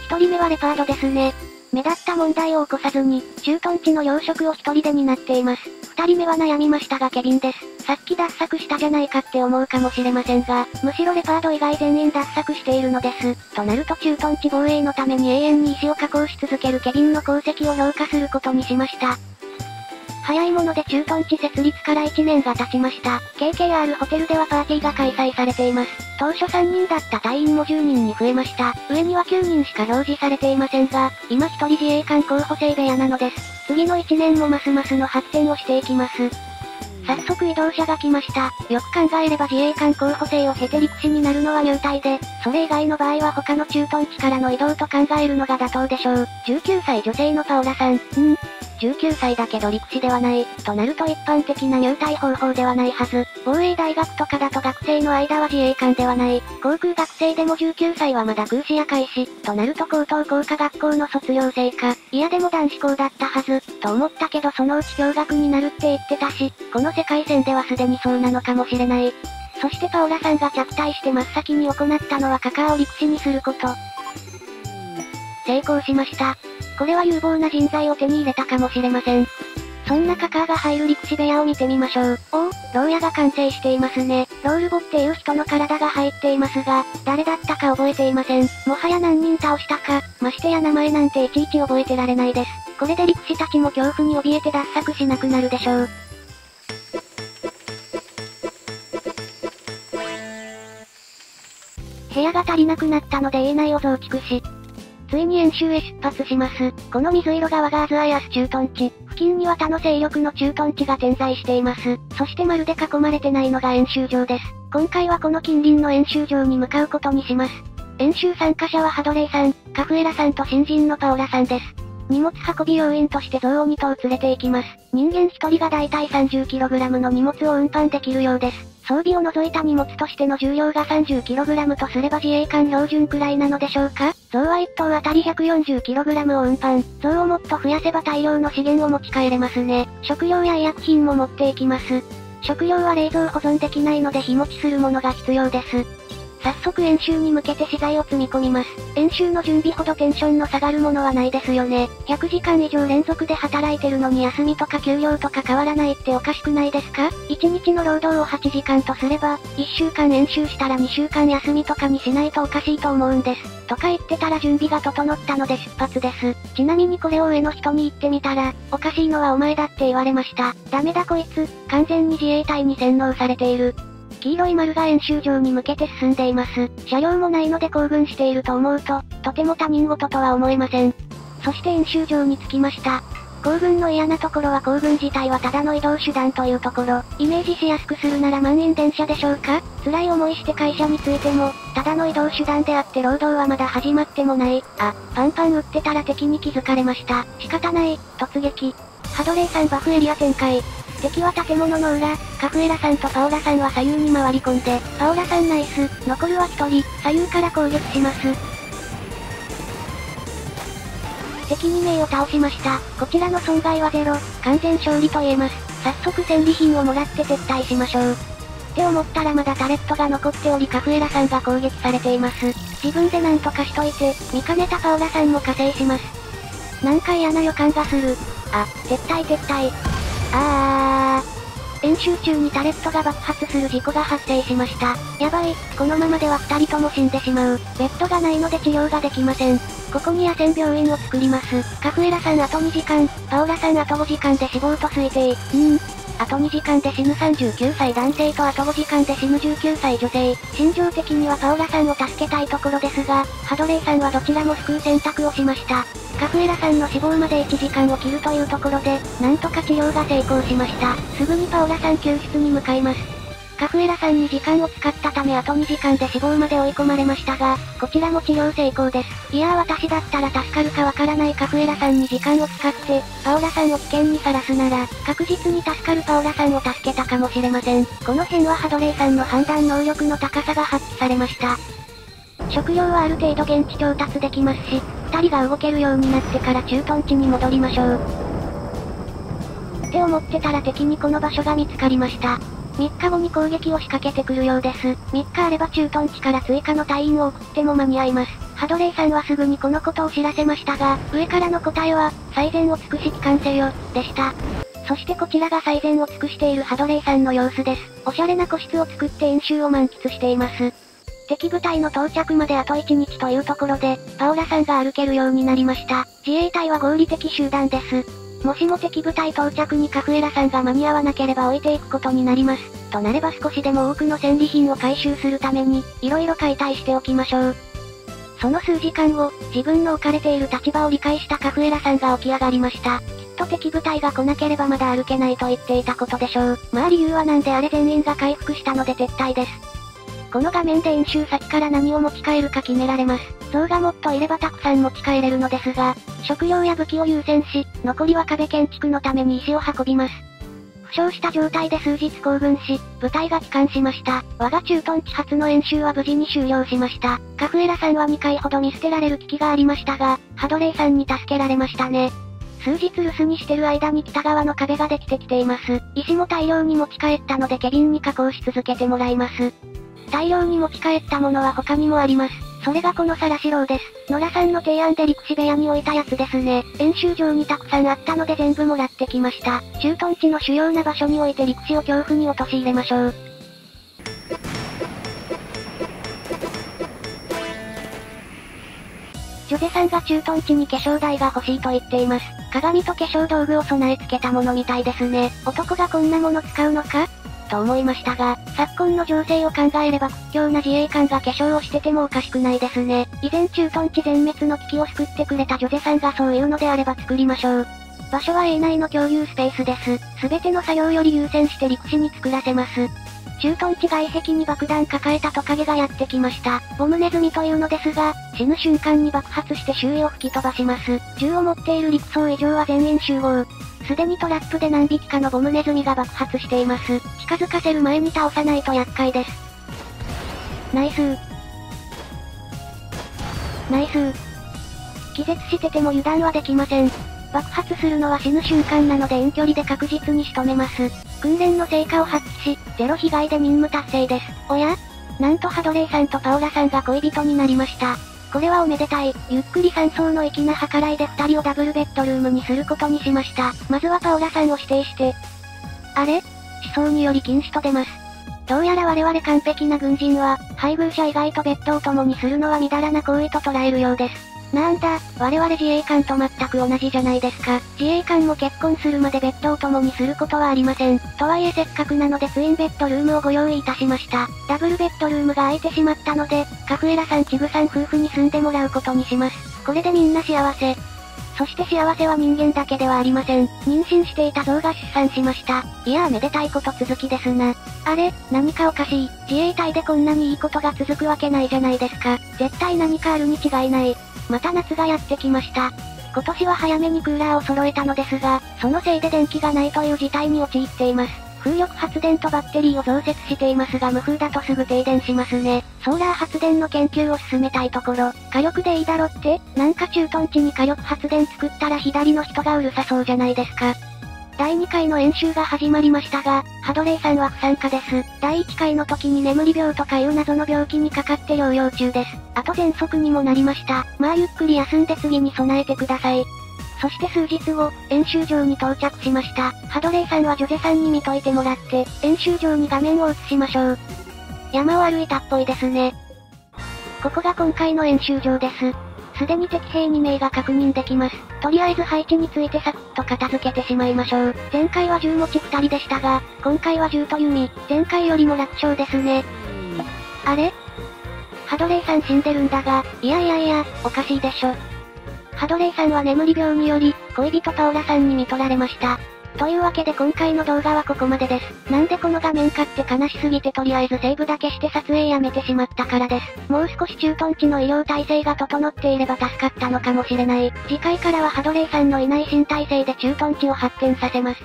一人目はレパードですね。目立った問題を起こさずに、駐屯地の要職を一人で担っています。二人目は悩みましたがケビンです。さっき脱作したじゃないかって思うかもしれませんが、むしろレパード以外全員脱作しているのです。となると駐屯地防衛のために永遠に石を加工し続けるケビンの功績を評価することにしました。早いもので駐屯地設立からいちねんが経ちました。ケーケーアール ホテルではパーティーが開催されています。当初さんにんだった隊員もじゅうにんに増えました。上にはきゅうにんしか表示されていませんが、今ひとり自衛官候補生部屋なのです。次のいちねんもますますの発展をしていきます。早速移動者が来ました。よく考えれば自衛官候補生を経て陸士になるのは入隊で、それ以外の場合は他の駐屯地からの移動と考えるのが妥当でしょう。じゅうきゅうさい女性のパオラさん、んじゅうきゅうさいだけど陸士ではない、となると一般的な入隊方法ではないはず。防衛大学とかだと学生の間は自衛官ではない。航空学生でもじゅうきゅうさいはまだ空視や開始、となると高等工科学校の卒業生か、いやでも男子校だったはず、と思ったけどそのうち共学になるって言ってたし、この世界線ではすでにそうなのかもしれない。そしてパオラさんが着隊して真っ先に行ったのはカカーを陸士にすること。成功しました。これは有望な人材を手に入れたかもしれません。そんなカカーが入る陸士部屋を見てみましょう。おお、牢屋が完成していますね。ロールボっていう人の体が入っていますが、誰だったか覚えていません。もはや何人倒したか、ましてや名前なんていちいち覚えてられないです。これで陸士たちも恐怖に怯えて脱作しなくなるでしょう。部屋が足りなくなったので家内を増築し、ついに演習へ出発します。この水色が我がアズアイアス駐屯地。付近には他の勢力の駐屯地が点在しています。そしてまるで囲まれてないのが演習場です。今回はこの近隣の演習場に向かうことにします。演習参加者はハドレイさん、カフエラさんと新人のパオラさんです。荷物運び要員としてゾウをに頭連れて行きます。人間ひとりがだいたい さんじゅうキログラム の荷物を運搬できるようです。装備を除いた荷物としての重量が さんじゅうキログラム とすれば自衛官標準くらいなのでしょうか。ゾウはいっ頭あたり ひゃくよんじゅうキログラム を運搬。ゾウをもっと増やせば大量の資源を持ち帰れますね。食料や医薬品も持っていきます。食料は冷蔵保存できないので日持ちするものが必要です。早速演習に向けて資材を積み込みます。演習の準備ほどテンションの下がるものはないですよね。ひゃくじかん以上連続で働いてるのに休みとか給料とか変わらないっておかしくないですか?いちにちの労働をはちじかんとすれば、いっしゅうかん演習したらにしゅうかん休みとかにしないとおかしいと思うんです。とか言ってたら準備が整ったので出発です。ちなみにこれを上の人に言ってみたら、おかしいのはお前だって言われました。ダメだこいつ、完全に自衛隊に洗脳されている。黄色い丸が演習場に向けて進んでいます。車両もないので興奮していると思うと、とても他人事とは思えません。そして演習場に着きました。行軍の嫌なところは行軍自体はただの移動手段というところ。イメージしやすくするなら満員電車でしょうか？辛い思いして会社に着いても、ただの移動手段であって労働はまだ始まってもない。あ、パンパン撃ってたら敵に気づかれました。仕方ない、突撃。ハドレイさんバフエリア展開。敵は建物の裏、カフエラさんとパオラさんは左右に回り込んで、パオラさんナイス、残るは一人、左右から攻撃します。敵に名を倒しました。こちらの損害はゼロ、完全勝利と言えます。早速戦利品をもらって撤退しましょう。って思ったらまだタレットが残っておりカフエラさんが攻撃されています。自分でなんとかしといて、見かねたパオラさんも加勢します。なんか嫌な予感がする。あ、撤退撤退。あー。演習中にタレットが爆発する事故が発生しました。やばい、このままでは二人とも死んでしまう。ベッドがないので治療ができません。ここに野戦病院を作ります。カフエラさんあとにじかん、パオラさんあとごじかんで死亡と推定。うーん。あとにじかんで死ぬさんじゅうきゅうさい男性とあとごじかんで死ぬじゅうきゅうさい女性。心情的にはパオラさんを助けたいところですが、ハドレイさんはどちらも救う選択をしました。カフエラさんの死亡までいちじかんを切るというところで、なんとか治療が成功しました。すぐにパオラさん救出に向かいます。カフエラさんに時間を使ったためあとにじかんで死亡まで追い込まれましたが、こちらも治療成功です。いやー私だったら助かるかわからないカフエラさんに時間を使って、パオラさんを危険にさらすなら、確実に助かるパオラさんを助けたかもしれません。この辺はハドレイさんの判断能力の高さが発揮されました。食料はある程度現地調達できますし、ふたりが動けるようになってから駐屯地に戻りましょう。って思ってたら敵にこの場所が見つかりました。みっかごに攻撃を仕掛けてくるようです。みっかあれば駐屯地から追加の隊員を送っても間に合います。ハドレイさんはすぐにこのことを知らせましたが、上からの答えは、最善を尽くし帰還せよ、でした。そしてこちらが最善を尽くしているハドレイさんの様子です。おしゃれな個室を作って演習を満喫しています。敵部隊の到着まであといちにちというところで、パオラさんが歩けるようになりました。自衛隊は合理的集団です。もしも敵部隊到着にカフエラさんが間に合わなければ置いていくことになります。となれば少しでも多くの戦利品を回収するために、いろいろ解体しておきましょう。その数時間後、自分の置かれている立場を理解したカフエラさんが起き上がりました。きっと敵部隊が来なければまだ歩けないと言っていたことでしょう。まあ理由はなんであれ全員が回復したので撤退です。この画面で演習先から何を持ち帰るか決められます。像がもっといればたくさん持ち帰れるのですが、食料や武器を優先し、残りは壁建築のために石を運びます。負傷した状態で数日行軍し、部隊が帰還しました。我が駐屯地初の演習は無事に終了しました。カフエラさんはにかいほど見捨てられる危機がありましたが、ハドレイさんに助けられましたね。数日留守にしてる間に北側の壁ができてきています。石も大量に持ち帰ったのでケビンに加工し続けてもらいます。大量に持ち帰ったものは他にもあります。それがこのサラシロウです。野良さんの提案で陸士部屋に置いたやつですね。演習場にたくさんあったので全部もらってきました。駐屯地の主要な場所に置いて陸士を恐怖に陥れましょう。ジョゼさんが駐屯地に化粧台が欲しいと言っています。鏡と化粧道具を備え付けたものみたいですね。男がこんなもの使うのかと思いましたが、昨今の情勢を考えれば屈強な自衛官が化粧をしててもおかしくないですね。以前駐屯地全滅の危機を救ってくれたジョゼさんがそういうのであれば作りましょう。場所は A 内の共有スペースです。すべての作業より優先して陸士に作らせます。駐屯地外壁に爆弾抱えたトカゲがやってきました。ボムネズミというのですが、死ぬ瞬間に爆発して周囲を吹き飛ばします。銃を持っている陸曹以上は全員集合。すでにトラップで何匹かのボムネズミが爆発しています。近づかせる前に倒さないと厄介です。ナイスー。ナイスー。気絶してても油断はできません。爆発するのは死ぬ瞬間なので遠距離で確実に仕留めます。訓練の成果を発揮し、ゼロ被害で任務達成です。おや？なんとハドレイさんとパオラさんが恋人になりました。これはおめでたい。ゆっくり山荘の粋な計らいで二人をダブルベッドルームにすることにしました。まずはパオラさんを指定して。あれ？思想により禁止と出ます。どうやら我々完璧な軍人は、配偶者以外とベッドを共にするのはみだらな行為と捉えるようです。なんだ、我々自衛官と全く同じじゃないですか。自衛官も結婚するまでベッドを共にすることはありません。とはいえせっかくなのでツインベッドルームをご用意いたしました。ダブルベッドルームが空いてしまったので、カフエラさんチグさん夫婦に住んでもらうことにします。これでみんな幸せ。そして幸せは人間だけではありません。妊娠していたゾウが出産しました。いやーめでたいこと続きですな。あれ、何かおかしい。自衛隊でこんなにいいことが続くわけないじゃないですか。絶対何かあるに違いない。また夏がやってきました。今年は早めにクーラーを揃えたのですが、そのせいで電気がないという事態に陥っています。風力発電とバッテリーを増設していますが無風だとすぐ停電しますね。ソーラー発電の研究を進めたいところ。火力でいいだろって、なんか駐屯地に火力発電作ったら左の人がうるさそうじゃないですか。だいにかいの演習が始まりましたが、ハドレイさんは不参加です。だいいっかいの時に眠り病とかいう謎の病気にかかって療養中です。あと喘息にもなりました。まあゆっくり休んで次に備えてください。そして数日後、演習場に到着しました。ハドレイさんはジョゼさんに見といてもらって、演習場に画面を映しましょう。山を歩いたっぽいですね。ここが今回の演習場です。すでに敵兵にめいが確認できます。とりあえず配置についてサクッと片付けてしまいましょう。前回は銃持ちふたりでしたが、今回は銃と弓、前回よりも楽勝ですね。あれ？ハドレイさん死んでるんだが、いやいやいや、おかしいでしょ。ハドレイさんは眠り病により、恋人パオラさんに見取られました。というわけで今回の動画はここまでです。なんでこの画面かって悲しすぎてとりあえずセーブだけして撮影やめてしまったからです。もう少し駐屯地の医療体制が整っていれば助かったのかもしれない。次回からはハドレイさんのいない新体制で駐屯地を発展させます。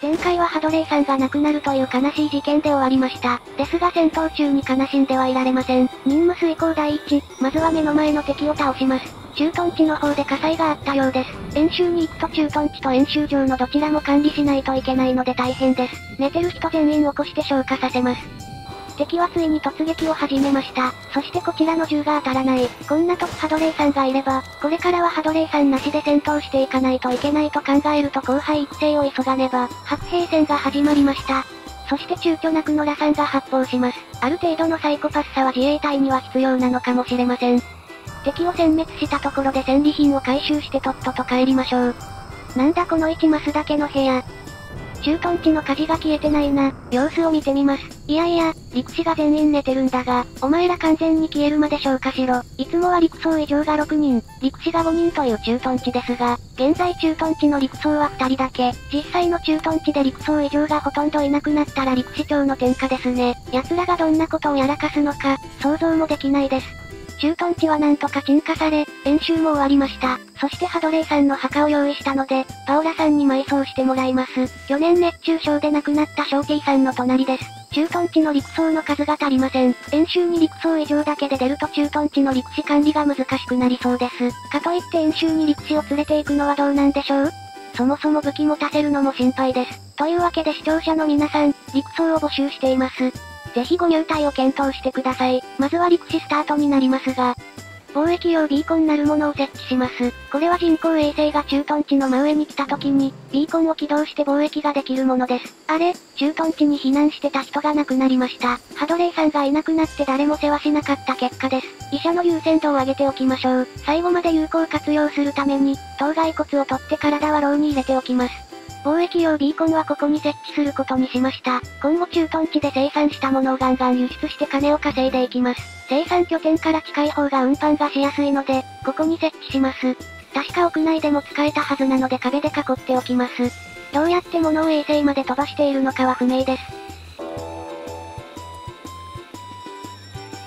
前回はハドレイさんが亡くなるという悲しい事件で終わりました。ですが戦闘中に悲しんではいられません。任務遂行第一、まずは目の前の敵を倒します。駐屯地の方で火災があったようです。演習に行くと駐屯地と演習場のどちらも管理しないといけないので大変です。寝てる人全員起こして消火させます。敵はついに突撃を始めました。そしてこちらの銃が当たらない。こんな時ハドレイさんがいれば、これからはハドレイさんなしで戦闘していかないといけないと考えると後輩育成を急がねば、白兵戦が始まりました。そして躊躇なく野良さんが発砲します。ある程度のサイコパスさは自衛隊には必要なのかもしれません。敵を殲滅したところで戦利品を回収してとっとと帰りましょう。なんだこのいちマスだけの部屋。駐屯地の火事が消えてないな。様子を見てみます。いやいや、陸士が全員寝てるんだが、お前ら完全に消えるまで消化しろ。いつもは陸曹以上がろくにん、陸士がごにんという駐屯地ですが、現在駐屯地の陸曹はふたりだけ。実際の駐屯地で陸曹以上がほとんどいなくなったら陸士長の天下ですね。奴らがどんなことをやらかすのか、想像もできないです。駐屯地はなんとか鎮火され、演習も終わりました。そしてハドレイさんの墓を用意したので、パオラさんに埋葬してもらいます。去年熱中症で亡くなったショーティーさんの隣です。駐屯地の陸曹の数が足りません。演習に陸曹以上だけで出ると駐屯地の陸士管理が難しくなりそうです。かといって演習に陸士を連れて行くのはどうなんでしょう？そもそも武器持たせるのも心配です。というわけで視聴者の皆さん、陸曹を募集しています。ぜひご入隊を検討してください。まずは陸士スタートになりますが、貿易用ビーコンなるものを設置します。これは人工衛星が駐屯地の真上に来た時に、ビーコンを起動して貿易ができるものです。あれ、駐屯地に避難してた人が亡くなりました。ハドレイさんがいなくなって誰も世話しなかった結果です。医者の優先度を上げておきましょう。最後まで有効活用するために、頭蓋骨を取って体は牢に入れておきます。貿易用ビーコンはここに設置することにしました。今後駐屯地で生産したものをガンガン輸出して金を稼いでいきます。生産拠点から近い方が運搬がしやすいので、ここに設置します。確か屋内でも使えたはずなので壁で囲っておきます。どうやって物を衛星まで飛ばしているのかは不明です。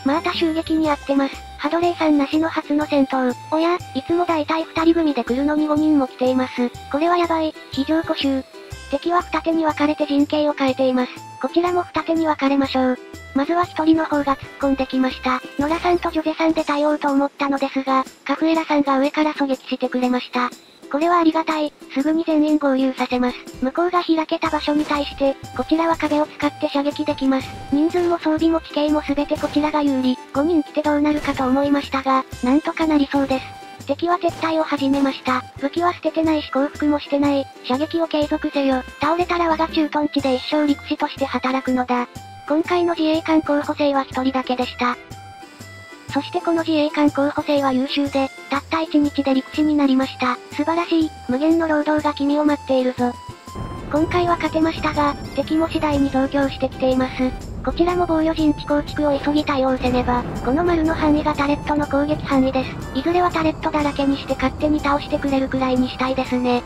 また襲撃にあってます。ハドレイさんなしの初の戦闘。おや、いつもだいたいふたり組で来るのにごにんも来ています。これはやばい、非常固執。敵は二手に分かれて陣形を変えています。こちらも二手に分かれましょう。まずは一人の方が突っ込んできました。野良さんとジョゼさんで対応と思ったのですが、カフエラさんが上から狙撃してくれました。これはありがたい。すぐに全員合流させます。向こうが開けた場所に対して、こちらは壁を使って射撃できます。人数も装備も地形も全てこちらが有利。ごにん来てどうなるかと思いましたが、なんとかなりそうです。敵は撤退を始めました。武器は捨ててないし降伏もしてない。射撃を継続せよ。倒れたら我が駐屯地で一生陸士として働くのだ。今回の自衛官候補生は一人だけでした。そしてこの自衛官候補生は優秀で、たったいちにちで陸士になりました。素晴らしい、無限の労働が君を待っているぞ。今回は勝てましたが、敵も次第に増強してきています。こちらも防御陣地構築を急ぎ対応せねば、この丸の範囲がタレットの攻撃範囲です。いずれはタレットだらけにして勝手に倒してくれるくらいにしたいですね。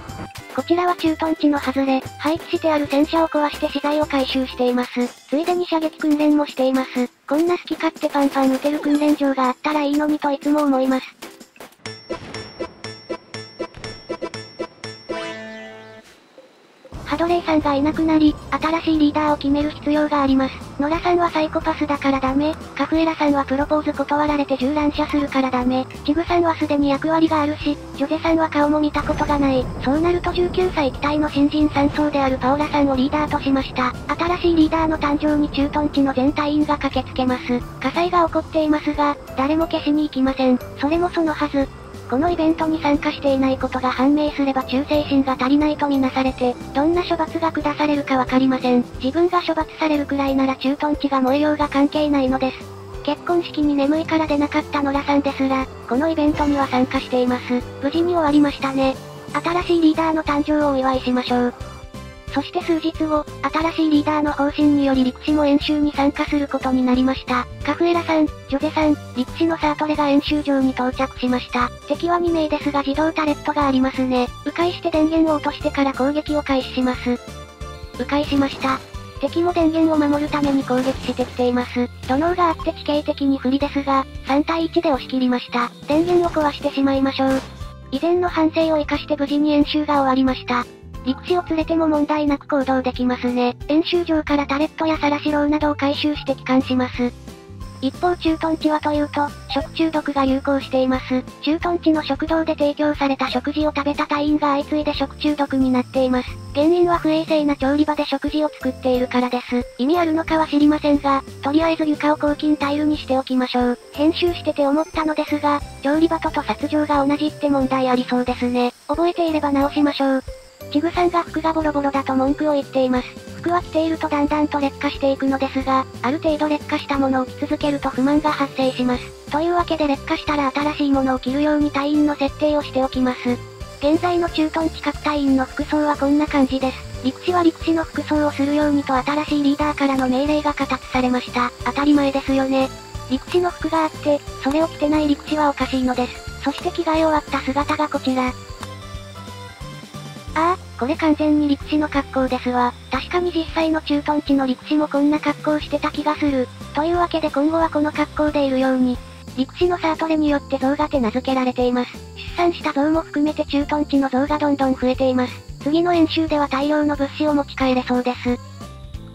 こちらは駐屯地の外れ、廃棄してある戦車を壊して資材を回収しています。ついでに射撃訓練もしています。こんな好き勝手パンパン打てる訓練場があったらいいのにといつも思います。ハドトレイさんがいなくなり、新しいリーダーを決める必要があります。ノラさんはサイコパスだからダメ、カフエラさんはプロポーズ断られて銃乱射するからダメ、チグさんはすでに役割があるし、ジョゼさんは顔も見たことがない。そうなるとじゅうきゅうさい期待の新人さん層であるパオラさんをリーダーとしました。新しいリーダーの誕生に駐屯地の全隊員が駆けつけます。火災が起こっていますが、誰も消しに行きません。それもそのはず。このイベントに参加していないことが判明すれば忠誠心が足りないとみなされて、どんな処罰が下されるかわかりません。自分が処罰されるくらいなら駐屯地が燃えようが関係ないのです。結婚式に眠いから出なかったノラさんですら、このイベントには参加しています。無事に終わりましたね。新しいリーダーの誕生をお祝いしましょう。そして数日後、新しいリーダーの方針により陸士も演習に参加することになりました。カフエラさん、ジョゼさん、陸士のサートレが演習場に到着しました。敵はに名ですが自動タレットがありますね。迂回して電源を落としてから攻撃を開始します。迂回しました。敵も電源を守るために攻撃してきています。土のうがあって地形的に不利ですが、さんたいいちで押し切りました。電源を壊してしまいましょう。以前の反省を生かして無事に演習が終わりました。陸士を連れても問題なく行動できますね。演習場からタレットやサラシロウなどを回収して帰還します。一方駐屯地はというと、食中毒が流行しています。駐屯地の食堂で提供された食事を食べた隊員が相次いで食中毒になっています。原因は不衛生な調理場で食事を作っているからです。意味あるのかは知りませんが、とりあえず床を抗菌タイルにしておきましょう。編集してて思ったのですが、調理場とと殺場が同じって問題ありそうですね。覚えていれば直しましょう。チグさんが服がボロボロだと文句を言っています。服は着ているとだんだんと劣化していくのですが、ある程度劣化したものを着続けると不満が発生します。というわけで劣化したら新しいものを着るように隊員の設定をしておきます。現在の駐屯地各隊員の服装はこんな感じです。陸士は陸士の服装をするようにと新しいリーダーからの命令が固くされました。当たり前ですよね。陸士の服があって、それを着てない陸士はおかしいのです。そして着替え終わった姿がこちら。ああ、これ完全に陸士の格好ですわ。確かに実際の駐屯地の陸士もこんな格好してた気がする。というわけで今後はこの格好でいるように。陸士のサートレによって像が手名付けられています。出産した像も含めて駐屯地の像がどんどん増えています。次の演習では大量の物資を持ち帰れそうです。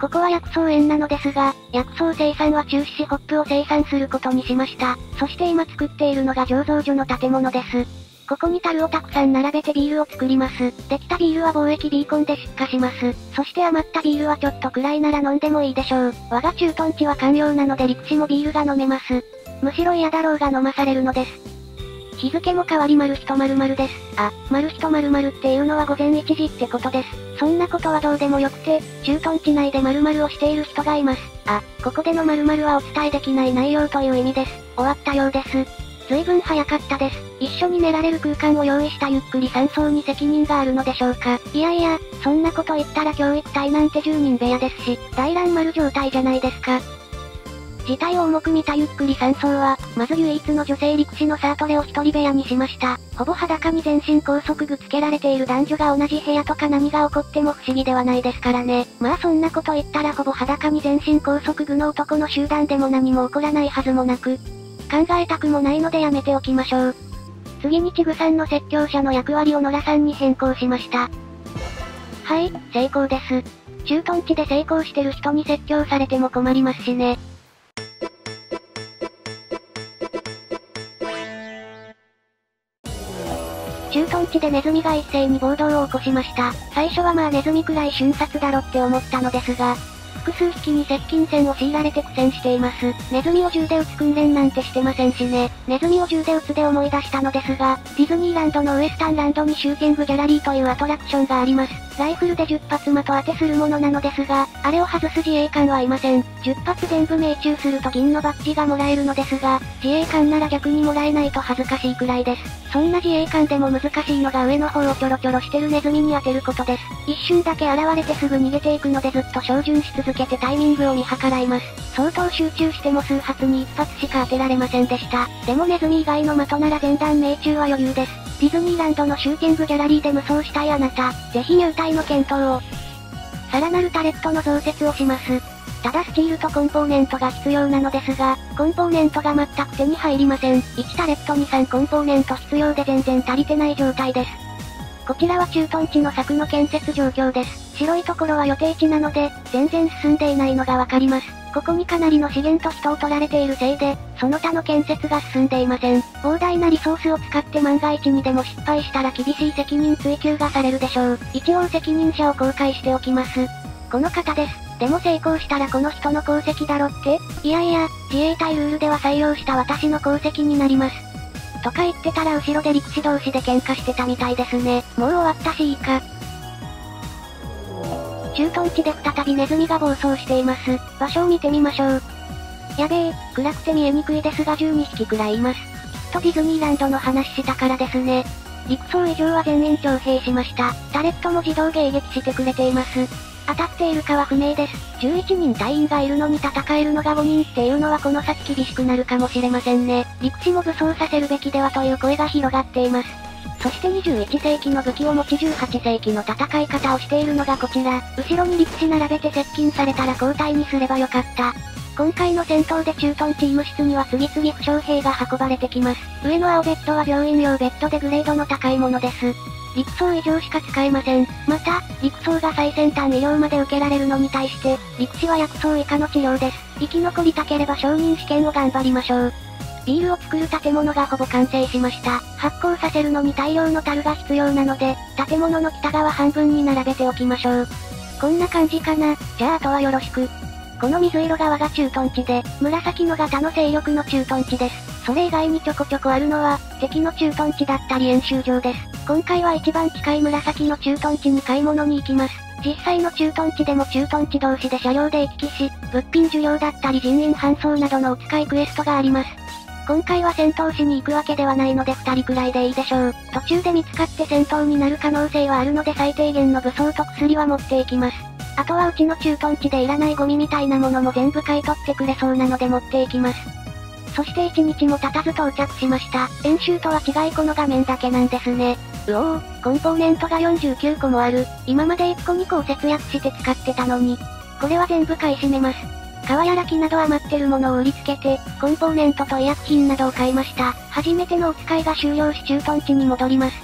ここは薬草園なのですが、薬草生産は中止しホップを生産することにしました。そして今作っているのが醸造所の建物です。ここに樽をたくさん並べてビールを作ります。できたビールは貿易ビーコンで出荷します。そして余ったビールはちょっとくらいなら飲んでもいいでしょう。我が駐屯地は官僚なので陸士もビールが飲めます。むしろ嫌だろうが飲まされるのです。日付も変わり丸一〇〇です。あ、丸一〇〇っていうのはごぜんいちじってことです。そんなことはどうでもよくて、駐屯地内で〇〇をしている人がいます。あ、ここでの〇〇はお伝えできない内容という意味です。終わったようです。随分早かったです。一緒に寝られる空間を用意したゆっくりさん層に責任があるのでしょうか。いやいや、そんなこと言ったら教育隊なんてじゅうにん部屋ですし、大乱丸状態じゃないですか。事態を重く見たゆっくりさん層は、まず唯一の女性陸士のサートレを一人部屋にしました。ほぼ裸に全身拘束具つけられている男女が同じ部屋とか何が起こっても不思議ではないですからね。まあそんなこと言ったらほぼ裸に全身拘束具の男の集団でも何も起こらないはずもなく、考えたくもないのでやめておきましょう。次にチグさんの説教者の役割をノラさんに変更しました。はい、成功です。駐屯地で成功してる人に説教されても困りますしね。駐屯地でネズミが一斉に暴動を起こしました。最初はまあネズミくらい瞬殺だろって思ったのですが、複数匹に接近戦を強いられて苦戦しています。ネズミを銃で撃つ訓練なんてしてませんしね。ネズミを銃で撃つで思い出したのですが、ディズニーランドのウエスタンランドにシューティングギャラリーというアトラクションがあります。ライフルでじゅっぱつ的当てするものなのですが、あれを外す自衛官はいません。じゅっぱつ全部命中すると銀のバッジがもらえるのですが、自衛官なら逆にもらえないと恥ずかしいくらいです。そんな自衛官でも難しいのが上の方をちょろちょろしてるネズミに当てることです。一瞬だけ現れてすぐ逃げていくのでずっと照準し続けてタイミングを見計らいます。相当集中しても数発にいっぱつしか当てられませんでした。でもネズミ以外の的なら全弾命中は余裕です。ディズニーランドのシューティングギャラリーで無双したいあなた、ぜひ入隊の検討を。さらなるタレットの増設をします。ただスチールとコンポーネントが必要なのですが、コンポーネントが全く手に入りません。いちタレットにさんコンポーネント必要で全然足りてない状態です。こちらは駐屯地の柵の建設状況です。白いところは予定地なので、全然進んでいないのがわかります。ここにかなりの資源と人を取られているせいで、その他の建設が進んでいません。膨大なリソースを使って万が一にでも失敗したら厳しい責任追及がされるでしょう。一応責任者を公開しておきます。この方です。でも成功したらこの人の功績だろって？いやいや、自衛隊ルールでは採用した私の功績になります。とか言ってたら後ろで力士同士で喧嘩してたみたいですね。もう終わったしいいか。駐屯地で再びネズミが暴走しています。場所を見てみましょう。やべえ、暗くて見えにくいですがじゅうにひきくらいいます。きっとディズニーランドの話したからですね。陸曹以上は全員徴兵しました。誰っとも自動迎撃してくれています。当たっているかは不明です。じゅういちにん隊員がいるのに戦えるのがごにんっていうのはこの先厳しくなるかもしれませんね。陸士も武装させるべきではという声が広がっています。そしてにじゅういっせいきの武器を持ちじゅうはっせいきの戦い方をしているのがこちら。後ろに陸士並べて接近されたら交代にすればよかった。今回の戦闘で駐屯チーム室には次々負傷兵が運ばれてきます。上の青ベッドは病院用ベッドでグレードの高いものです。陸装以上しか使えません。また、陸装が最先端医療まで受けられるのに対して、陸士は薬草以下の治療です。生き残りたければ承認試験を頑張りましょう。ビールを作る建物がほぼ完成しました。発酵させるのに大量の樽が必要なので、建物の北側半分に並べておきましょう。こんな感じかな。じゃああとはよろしく。この水色側が駐屯地で、紫の型の勢力の駐屯地です。それ以外にちょこちょこあるのは、敵の駐屯地だったり演習場です。今回は一番近い紫の駐屯地に買い物に行きます。実際の駐屯地でも駐屯地同士で車両で行き来し、物品受領だったり人員搬送などのお使いクエストがあります。今回は戦闘しに行くわけではないのでふたりくらいでいいでしょう。途中で見つかって戦闘になる可能性はあるので最低限の武装と薬は持っていきます。あとはうちの駐屯地でいらないゴミみたいなものも全部買い取ってくれそうなので持っていきます。そしていちにちも経たず到着しました。演習とは違いこの画面だけなんですね。うおー、コンポーネントがよんじゅうきゅうこもある。今までいっこにこを節約して使ってたのに。これは全部買い占めます。革やら木など余ってるものを売りつけて、コンポーネントと医薬品などを買いました。初めてのお使いが終了し駐屯地に戻ります。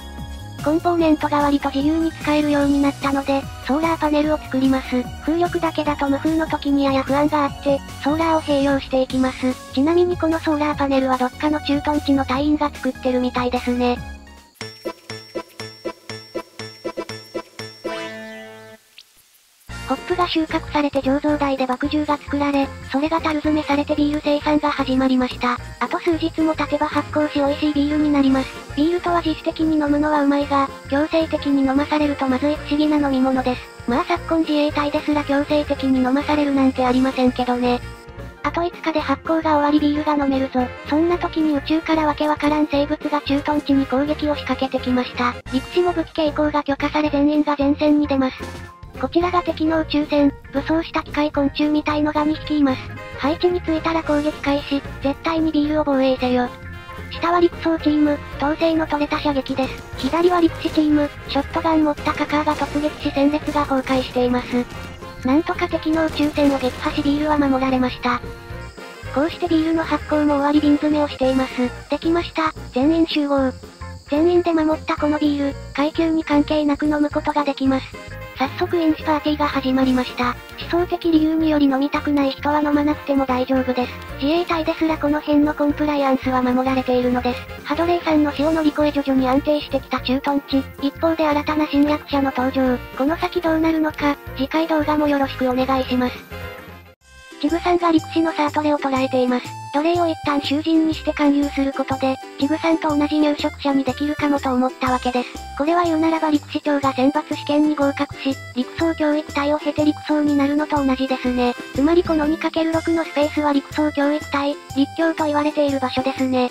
コンポーネント代わりと自由に使えるようになったので、ソーラーパネルを作ります。風力だけだと無風の時にやや不安があって、ソーラーを併用していきます。ちなみにこのソーラーパネルはどっかの駐屯地の隊員が作ってるみたいですね。ホップが収穫されて醸造台で麦汁が作られ、それが樽詰めされてビール生産が始まりました。あと数日も経てば発酵し美味しいビールになります。ビールとは自主的に飲むのはうまいが、強制的に飲まされるとまずい不思議な飲み物です。まあ昨今自衛隊ですら強制的に飲まされるなんてありませんけどね。あといつかで発酵が終わりビールが飲めるぞ。そんな時に宇宙からわけわからん生物が駐屯地に攻撃を仕掛けてきました。陸士も武器携行が許可され全員が前線に出ます。こちらが敵の宇宙船、武装した機械昆虫みたいのがにひきいます。配置についたら攻撃開始、絶対にビールを防衛せよ。下は陸装チーム、統制の取れた射撃です。左は陸士チーム、ショットガン持ったカカーが突撃し戦列が崩壊しています。なんとか敵の宇宙船を撃破しビールは守られました。こうしてビールの発酵も終わり瓶詰めをしています。できました、全員集合。全員で守ったこのビール、階級に関係なく飲むことができます。早速飲酒パーティーが始まりました。思想的理由により飲みたくない人は飲まなくても大丈夫です。自衛隊ですらこの辺のコンプライアンスは守られているのです。ハドレイさんの死を乗り越え徐々に安定してきた駐屯地。一方で新たな侵略者の登場。この先どうなるのか、次回動画もよろしくお願いします。チグさんが陸士のサートレを捕らえています。奴隷を一旦囚人にして勧誘することで、チグさんと同じ入植者にできるかもと思ったわけです。これは言うならば陸士長が選抜試験に合格し、陸曹教育隊を経て陸曹になるのと同じですね。つまりこの にかけるろく のスペースは陸曹教育隊、陸教と言われている場所ですね。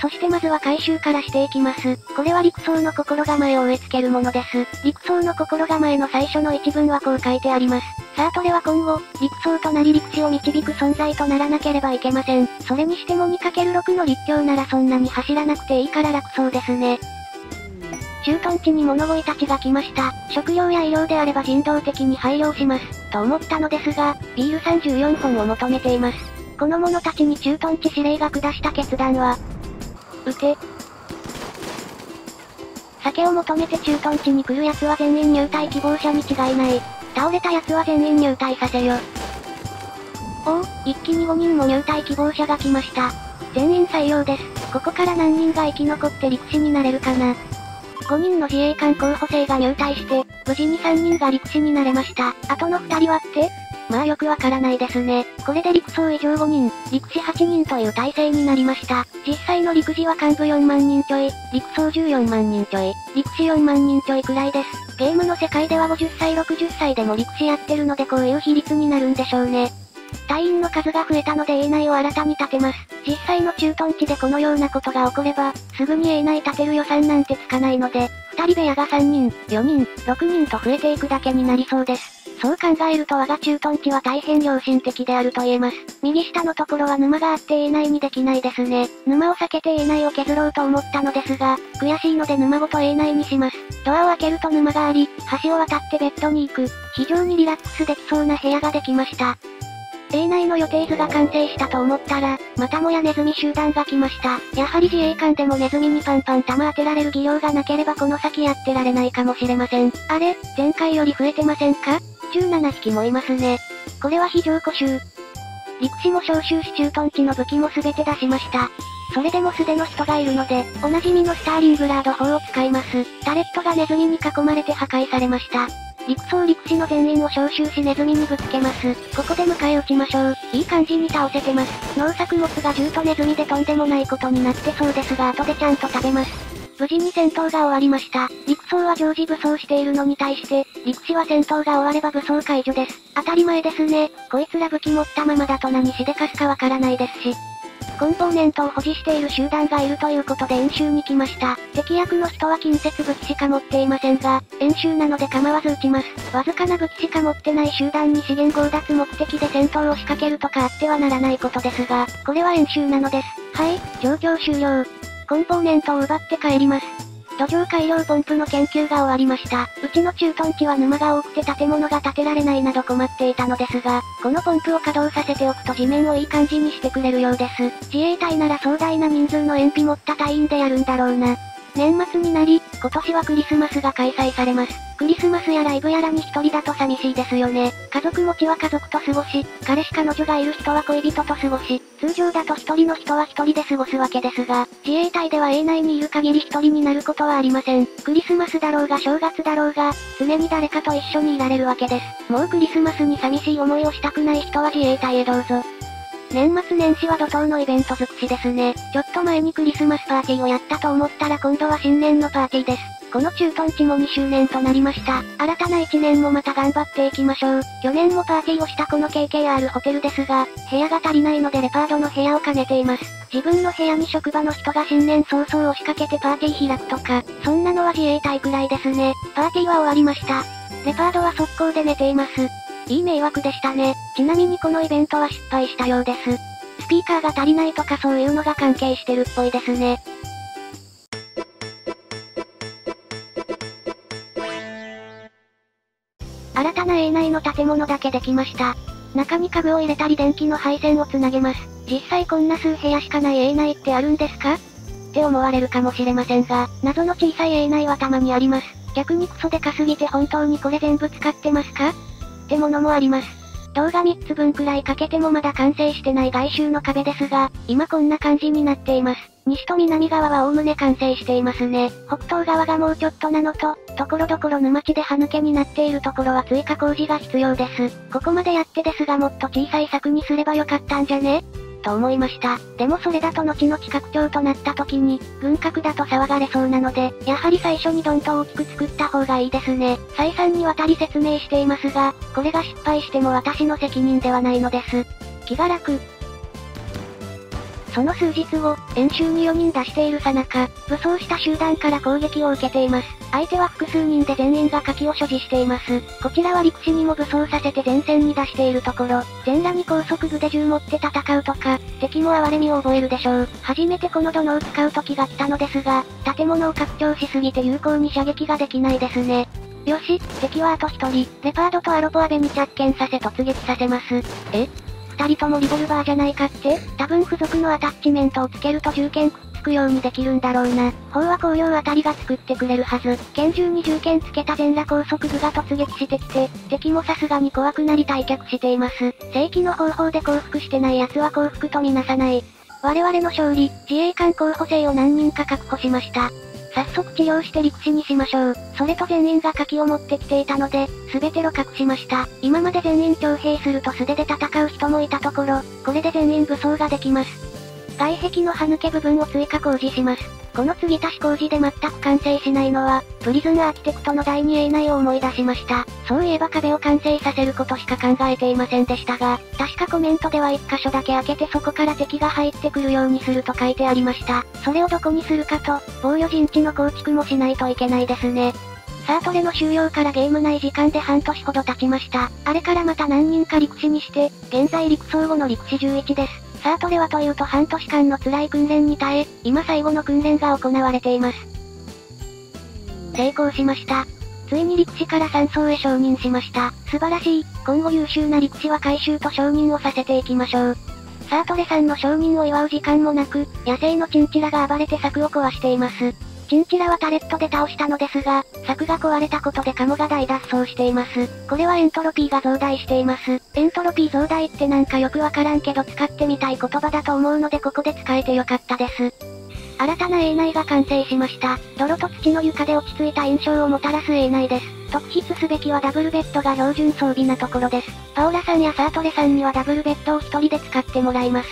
そしてまずは回収からしていきます。これは陸曹の心構えを植え付けるものです。陸曹の心構えの最初の一文はこう書いてあります。サートレは今後、陸曹となり陸士を導く存在とならなければいけません。それにしても にかけるろく の陸橋ならそんなに走らなくていいから楽そうですね。駐屯地に物乞いたちが来ました。食料や医療であれば人道的に配慮します。と思ったのですが、ビールさんじゅうよんほんを求めています。この者たちに駐屯地司令が下した決断は、撃て。酒を求めて駐屯地に来る奴は全員入隊希望者に違いない。倒れた奴は全員入隊させよ。おお、一気にごにんも入隊希望者が来ました。全員採用です。ここから何人が生き残って陸士になれるかな。ごにんの自衛官候補生が入隊して、無事にさんにんが陸士になれました。あとのふたりはって?まあよくわからないですね。これで陸曹以上ごにん、陸士はちにんという体制になりました。実際の陸士は幹部よんまんにんちょい、陸曹じゅうよんまんにんちょい、陸士よんまんにんちょいくらいです。ゲームの世界ではごじゅっさいろくじゅっさいでも陸士やってるのでこういう比率になるんでしょうね。隊員の数が増えたので エーナイン を新たに建てます。実際の駐屯地でこのようなことが起これば、すぐに エーナイン 建てる予算なんてつかないので、ふたり部屋がさんにん、よにん、ろくにんと増えていくだけになりそうです。そう考えると我が駐屯地は大変良心的であると言えます。右下のところは沼があって エーナイン にできないですね。沼を避けて エーナイン を削ろうと思ったのですが、悔しいので沼ごと エーナイン にします。ドアを開けると沼があり、橋を渡ってベッドに行く、非常にリラックスできそうな部屋ができました。エーナイン の予定図が完成したと思ったら、またもやネズミ集団が来ました。やはり自衛官でもネズミにパンパン弾当てられる技量がなければこの先やってられないかもしれません。あれ、前回より増えてませんか?じゅうななひきもいますね。これは非常固臭。陸士も召集し駐屯地の武器も全て出しました。それでも素手の人がいるので、おなじみのスターリングラード砲を使います。タレットがネズミに囲まれて破壊されました。陸曹陸士の全員を召集しネズミにぶつけます。ここで迎え撃ちましょう。いい感じに倒せてます。農作物が銃とネズミでとんでもないことになってそうですが後でちゃんと食べます。無事に戦闘が終わりました。陸曹は常時武装しているのに対して、陸士は戦闘が終われば武装解除です。当たり前ですね。こいつら武器持ったままだと何しでかすかわからないですし。コンポーネントを保持している集団がいるということで演習に来ました。敵役の人は近接武器しか持っていませんが、演習なので構わず撃ちます。わずかな武器しか持ってない集団に資源強奪目的で戦闘を仕掛けるとかあってはならないことですが、これは演習なのです。はい、状況終了。コンポーネントを奪って帰ります。土壌改良ポンプの研究が終わりました。うちの駐屯地は沼が多くて建物が建てられないなど困っていたのですが、このポンプを稼働させておくと地面をいい感じにしてくれるようです。自衛隊なら壮大な人数の塩ビ持った隊員でやるんだろうな。年末になり、今年はクリスマスが開催されます。クリスマスやライブやらに一人だと寂しいですよね。家族持ちは家族と過ごし、彼氏彼女がいる人は恋人と過ごし、通常だと一人の人は一人で過ごすわけですが、自衛隊では エーナイン にいる限り一人になることはありません。クリスマスだろうが正月だろうが、常に誰かと一緒にいられるわけです。もうクリスマスに寂しい思いをしたくない人は自衛隊へどうぞ。年末年始は怒涛のイベント尽くしですね。ちょっと前にクリスマスパーティーをやったと思ったら今度は新年のパーティーです。この駐屯地もにしゅうねんとなりました。新たないちねんもまた頑張っていきましょう。去年もパーティーをしたこの ケーケーアール ホテルですが、部屋が足りないのでレパードの部屋を兼ねています。自分の部屋に職場の人が新年早々押しかけてパーティー開くとか、そんなのは自衛隊くらいですね。パーティーは終わりました。レパードは速攻で寝ています。いい迷惑でしたね。ちなみにこのイベントは失敗したようです。スピーカーが足りないとかそういうのが関係してるっぽいですね。新たな エーナイン の建物だけできました。中に家具を入れたり電気の配線をつなげます。実際こんな数部屋しかない エーナイン ってあるんですか?って思われるかもしれませんが、謎の小さい エーナイン はたまにあります。逆にクソでかすぎて本当にこれ全部使ってますか?ってものもあります。動画みっつぶんくらいかけてもまだ完成してない外周の壁ですが、今こんな感じになっています。西と南側は概ね完成していますね。北東側がもうちょっとなのと、ところどころ沼地で歯抜けになっているところは追加工事が必要です。ここまでやってですがもっと小さい柵にすればよかったんじゃね?と思いました。でもそれだと後々拡張となった時に、軍拡だと騒がれそうなので、やはり最初にどんと大きく作った方がいいですね。再三にわたり説明していますが、これが失敗しても私の責任ではないのです。気が楽。その数日後、演習によにん出している最中、武装した集団から攻撃を受けています。相手は複数人で全員が火器を所持しています。こちらは陸士にも武装させて前線に出しているところ、全裸に高速部で銃持って戦うとか、敵も哀れみを覚えるでしょう。初めてこの弩を使う時が来たのですが、建物を拡張しすぎて有効に射撃ができないですね。よし、敵はあとひとり、レパードとアロポアベに着剣させ突撃させます。え?ふたりともリボルバーじゃないかって?多分付属のアタッチメントをつけると銃剣くっつくようにできるんだろうな。砲は工業あたりが作ってくれるはず。拳銃に銃剣つけた全裸高速部が突撃してきて、敵もさすがに怖くなり退却しています。正規の方法で降伏してない奴は降伏とみなさない。我々の勝利、自衛官候補生を何人か確保しました。早速治療して陸士にしましょう。それと全員が柿を持ってきていたので、すべて露獲しました。今まで全員徴兵すると素手で戦う人もいたところ、これで全員武装ができます。外壁の歯抜け部分を追加工事します。この継ぎ足し工事で全く完成しないのは、プリズンアーキテクトの第 にエー 内を思い出しました。そういえば壁を完成させることしか考えていませんでしたが、確かコメントではいっ箇所だけ開けてそこから敵が入ってくるようにすると書いてありました。それをどこにするかと、防御陣地の構築もしないといけないですね。さあトレの終了からゲーム内時間で半年ほど経ちました。あれからまた何人か陸士にして、現在陸装後の陸士じゅういちです。さあトレはというと半年間の辛い訓練に耐え、今最後の訓練が行われています。成功しました。ついに陸士からさん層へ承認しました。素晴らしい。今後優秀な陸士は回収と承認をさせていきましょう。さあトレさんの承認を祝う時間もなく、野生のチンチラが暴れて柵を壊しています。チンチラはタレットで倒したのですが、柵が壊れたことでカモが大脱走しています。これはエントロピーが増大しています。エントロピー増大ってなんかよくわからんけど使ってみたい言葉だと思うのでここで使えてよかったです。新たな エー 内が完成しました。泥と土の床で落ち着いた印象をもたらす エー 内です。特筆すべきはダブルベッドが標準装備なところです。パオラさんやサートレさんにはダブルベッドを一人で使ってもらいます。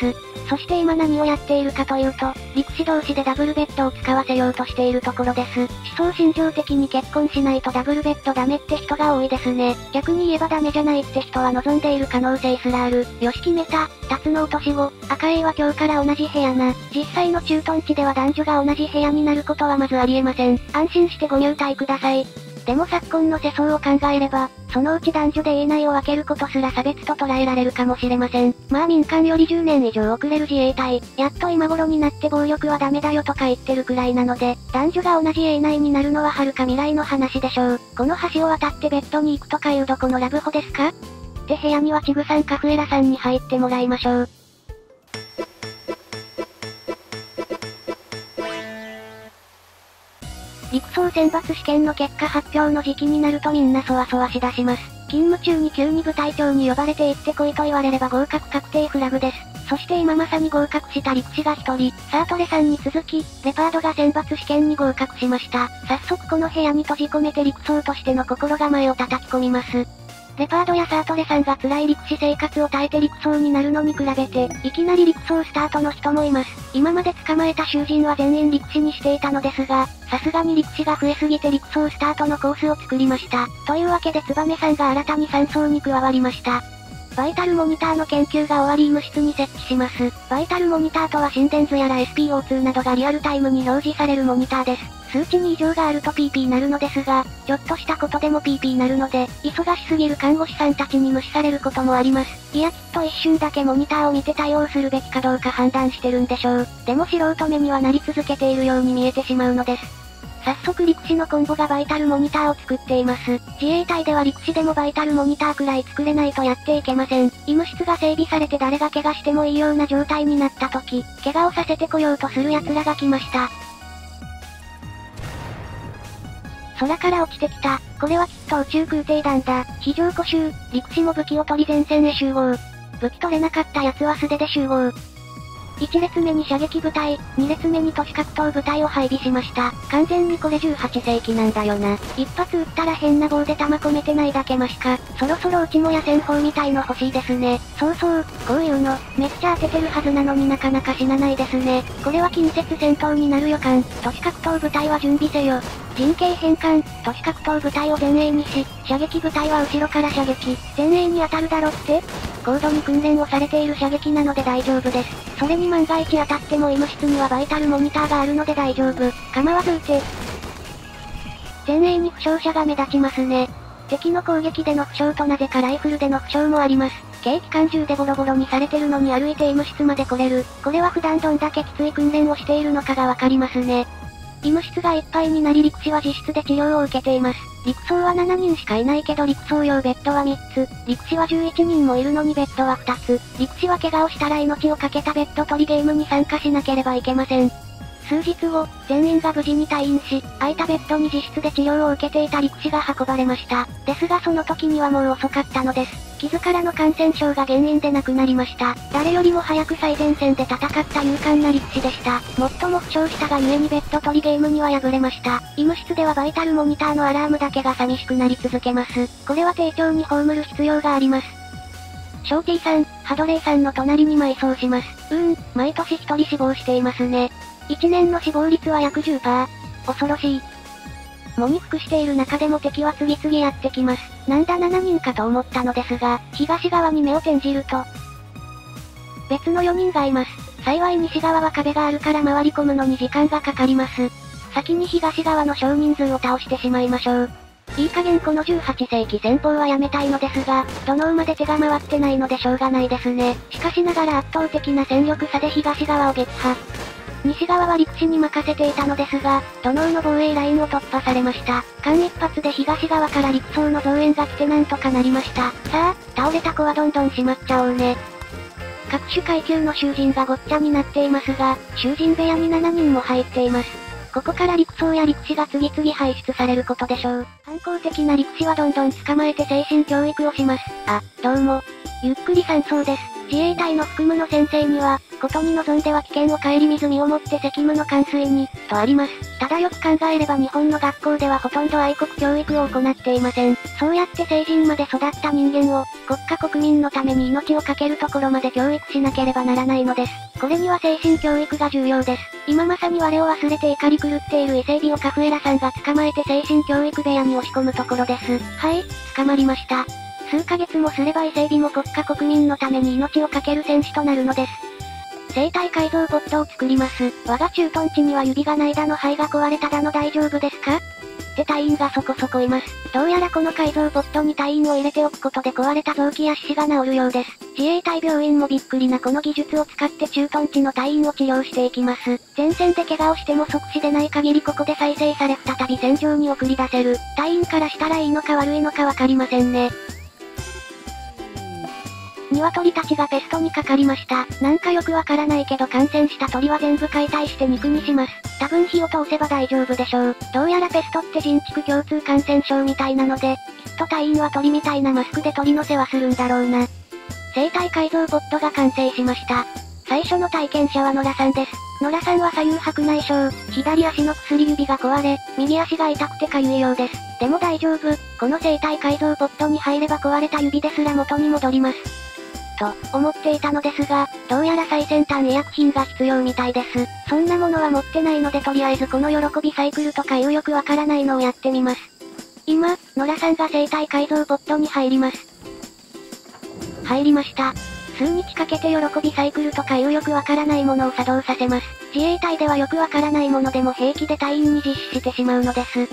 そして今何をやっているかというと、陸士同士でダブルベッドを使わせようとしているところです。思想心情的に結婚しないとダブルベッドダメって人が多いですね。逆に言えばダメじゃないって人は望んでいる可能性すらある。よし決めた、タツノオトシゴ、赤 A は今日から同じ部屋な。実際の駐屯地では男女が同じ部屋になることはまずありえません。安心してご入隊ください。でも昨今の世相を考えれば、そのうち男女で エー 内を分けることすら差別と捉えられるかもしれません。まあ民間よりじゅうねん以上遅れる自衛隊、やっと今頃になって暴力はダメだよとか言ってるくらいなので、男女が同じ エー 内になるのは遥か未来の話でしょう。この橋を渡ってベッドに行くとかいうどこのラブホですか？で部屋にはチグさんかフエラさんに入ってもらいましょう。陸装選抜試験の結果発表の時期になるとみんなそわそわしだします。勤務中に急に部隊長に呼ばれて行ってこいと言われれば合格確定フラグです。そして今まさに合格した陸士が一人、サートレさんに続き、レパードが選抜試験に合格しました。早速この部屋に閉じ込めて陸装としての心構えを叩き込みます。レパードやサートレさんが辛い陸士生活を耐えて陸装になるのに比べて、いきなり陸装スタートの人もいます。今まで捕まえた囚人は全員陸士にしていたのですが、さすがに陸士が増えすぎて陸装スタートのコースを作りました。というわけでツバメさんが新たにさん層に加わりました。バイタルモニターの研究が終わり医務室に設置します。バイタルモニターとは心電図やら エスピーオーツー などがリアルタイムに表示されるモニターです。数値に異常があると ピーピー なるのですが、ちょっとしたことでも ピーピー なるので、忙しすぎる看護師さんたちに無視されることもあります。いやきっと一瞬だけモニターを見て対応するべきかどうか判断してるんでしょう。でも素人目にはなり続けているように見えてしまうのです。早速陸士のコンボがバイタルモニターを作っています。自衛隊では陸士でもバイタルモニターくらい作れないとやっていけません。医務室が整備されて誰が怪我してもいいような状態になった時、怪我をさせてこようとする奴らが来ました。空から落ちてきた。これはきっと宇宙空挺団だ。非常固襲。陸士も武器を取り前線へ集合。武器取れなかった奴は素手で集合。いち列目に射撃部隊、に列目に都市格闘部隊を配備しました。完全にこれじゅうはち世紀なんだよな。一発撃ったら変な棒で弾込めてないだけマシか。そろそろうちも野戦砲みたいの欲しいですね。そうそう、こういうの、めっちゃ当ててるはずなのになかなか死なないですね。これは近接戦闘になる予感。都市格闘部隊は準備せよ。陣形変換、都市格闘部隊を前衛にし、射撃部隊は後ろから射撃、前衛に当たるだろって？高度に訓練をされている射撃なので大丈夫です。それに万が一当たっても医務室にはバイタルモニターがあるので大丈夫。構わず撃て。前衛に負傷者が目立ちますね。敵の攻撃での負傷となぜかライフルでの負傷もあります。軽機関銃でボロボロにされてるのに歩いて医務室まで来れる。これは普段どんだけきつい訓練をしているのかがわかりますね。医務室がいっぱいになり陸士は自室で治療を受けています。陸装はしちにんしかいないけど陸装用ベッドはみっつ、陸士はじゅういちにんもいるのにベッドはふたつ、陸士は怪我をしたら命をかけたベッド取りゲームに参加しなければいけません。数日後、全員が無事に退院し、空いたベッドに自室で治療を受けていた力士が運ばれました。ですがその時にはもう遅かったのです。傷からの感染症が原因で亡くなりました。誰よりも早く最前線で戦った勇敢な力士でした。最も負傷したがゆえにベッド取りゲームには敗れました。医務室ではバイタルモニターのアラームだけが寂しくなり続けます。これは丁重に葬る必要があります。ショーティーさん、ハドレイさんの隣に埋葬します。うーん、毎年一人死亡していますね。いちねんの死亡率は約 じゅっパーセント。恐ろしい。喪に服している中でも敵は次々やってきます。なんだしちにんかと思ったのですが、東側に目を転じると、別のよにんがいます。幸い西側は壁があるから回り込むのに時間がかかります。先に東側の少人数を倒してしまいましょう。いい加減このじゅうはっせいき戦法はやめたいのですが、どの馬で手が回ってないのでしょうがないですね。しかしながら圧倒的な戦力差で東側を撃破。西側は陸士に任せていたのですが、土のうの防衛ラインを突破されました。間一髪で東側から陸層の増援が来てなんとかなりました。さあ、倒れた子はどんどんしまっちゃおうね。各種階級の囚人がごっちゃになっていますが、囚人部屋にしちにんも入っています。ここから陸僧や陸士が次々排出されることでしょう。反抗的な陸士はどんどん捕まえて精神教育をします。あ、どうも。ゆっくり参奏です。自衛隊の副務の先生には、ことに臨んでは危険を顧みず身をもって責務の完遂に、とあります。ただよく考えれば日本の学校ではほとんど愛国教育を行っていません。そうやって成人まで育った人間を、国家国民のために命を懸けるところまで教育しなければならないのです。これには精神教育が重要です。今まさに我を忘れて怒り狂っている伊勢美をカフエラさんが捕まえて精神教育部屋に押し込むところです。はい、捕まりました。数ヶ月もすれば伊勢美も国家国民のために命を懸ける戦士となるのです。生体改造ポットを作ります。我が駐屯地には指がないだの肺が壊れただの大丈夫ですかって隊員がそこそこいます。どうやらこの改造ポットに隊員を入れておくことで壊れた臓器や四肢が治るようです。自衛隊病院もびっくりなこの技術を使って駐屯地の隊員を治療していきます。前線で怪我をしても即死でない限りここで再生され再び戦場に送り出せる。隊員からしたらいいのか悪いのかわかりませんね。鶏たちがペストにかかりました。なんかよくわからないけど感染した鳥は全部解体して肉にします。多分火を通せば大丈夫でしょう。どうやらペストって人畜共通感染症みたいなので、きっと隊員は鳥みたいなマスクで鳥の世話するんだろうな。生体改造ポットが完成しました。最初の体験者は野良さんです。野良さんは左右白内障、左足の薬指が壊れ、右足が痛くてかゆいようです。でも大丈夫。この生体改造ポットに入れば壊れた指ですら元に戻ります。と思っていたのですが、どうやら最先端医薬品が必要みたいです。そんなものは持ってないのでとりあえずこの喜びサイクルとかいうよくわからないのをやってみます。今、野良さんが生体改造ポットに入ります。入りました。数日かけて喜びサイクルとかいうよくわからないものを作動させます。自衛隊ではよくわからないものでも平気で隊員に実施してしまうのです。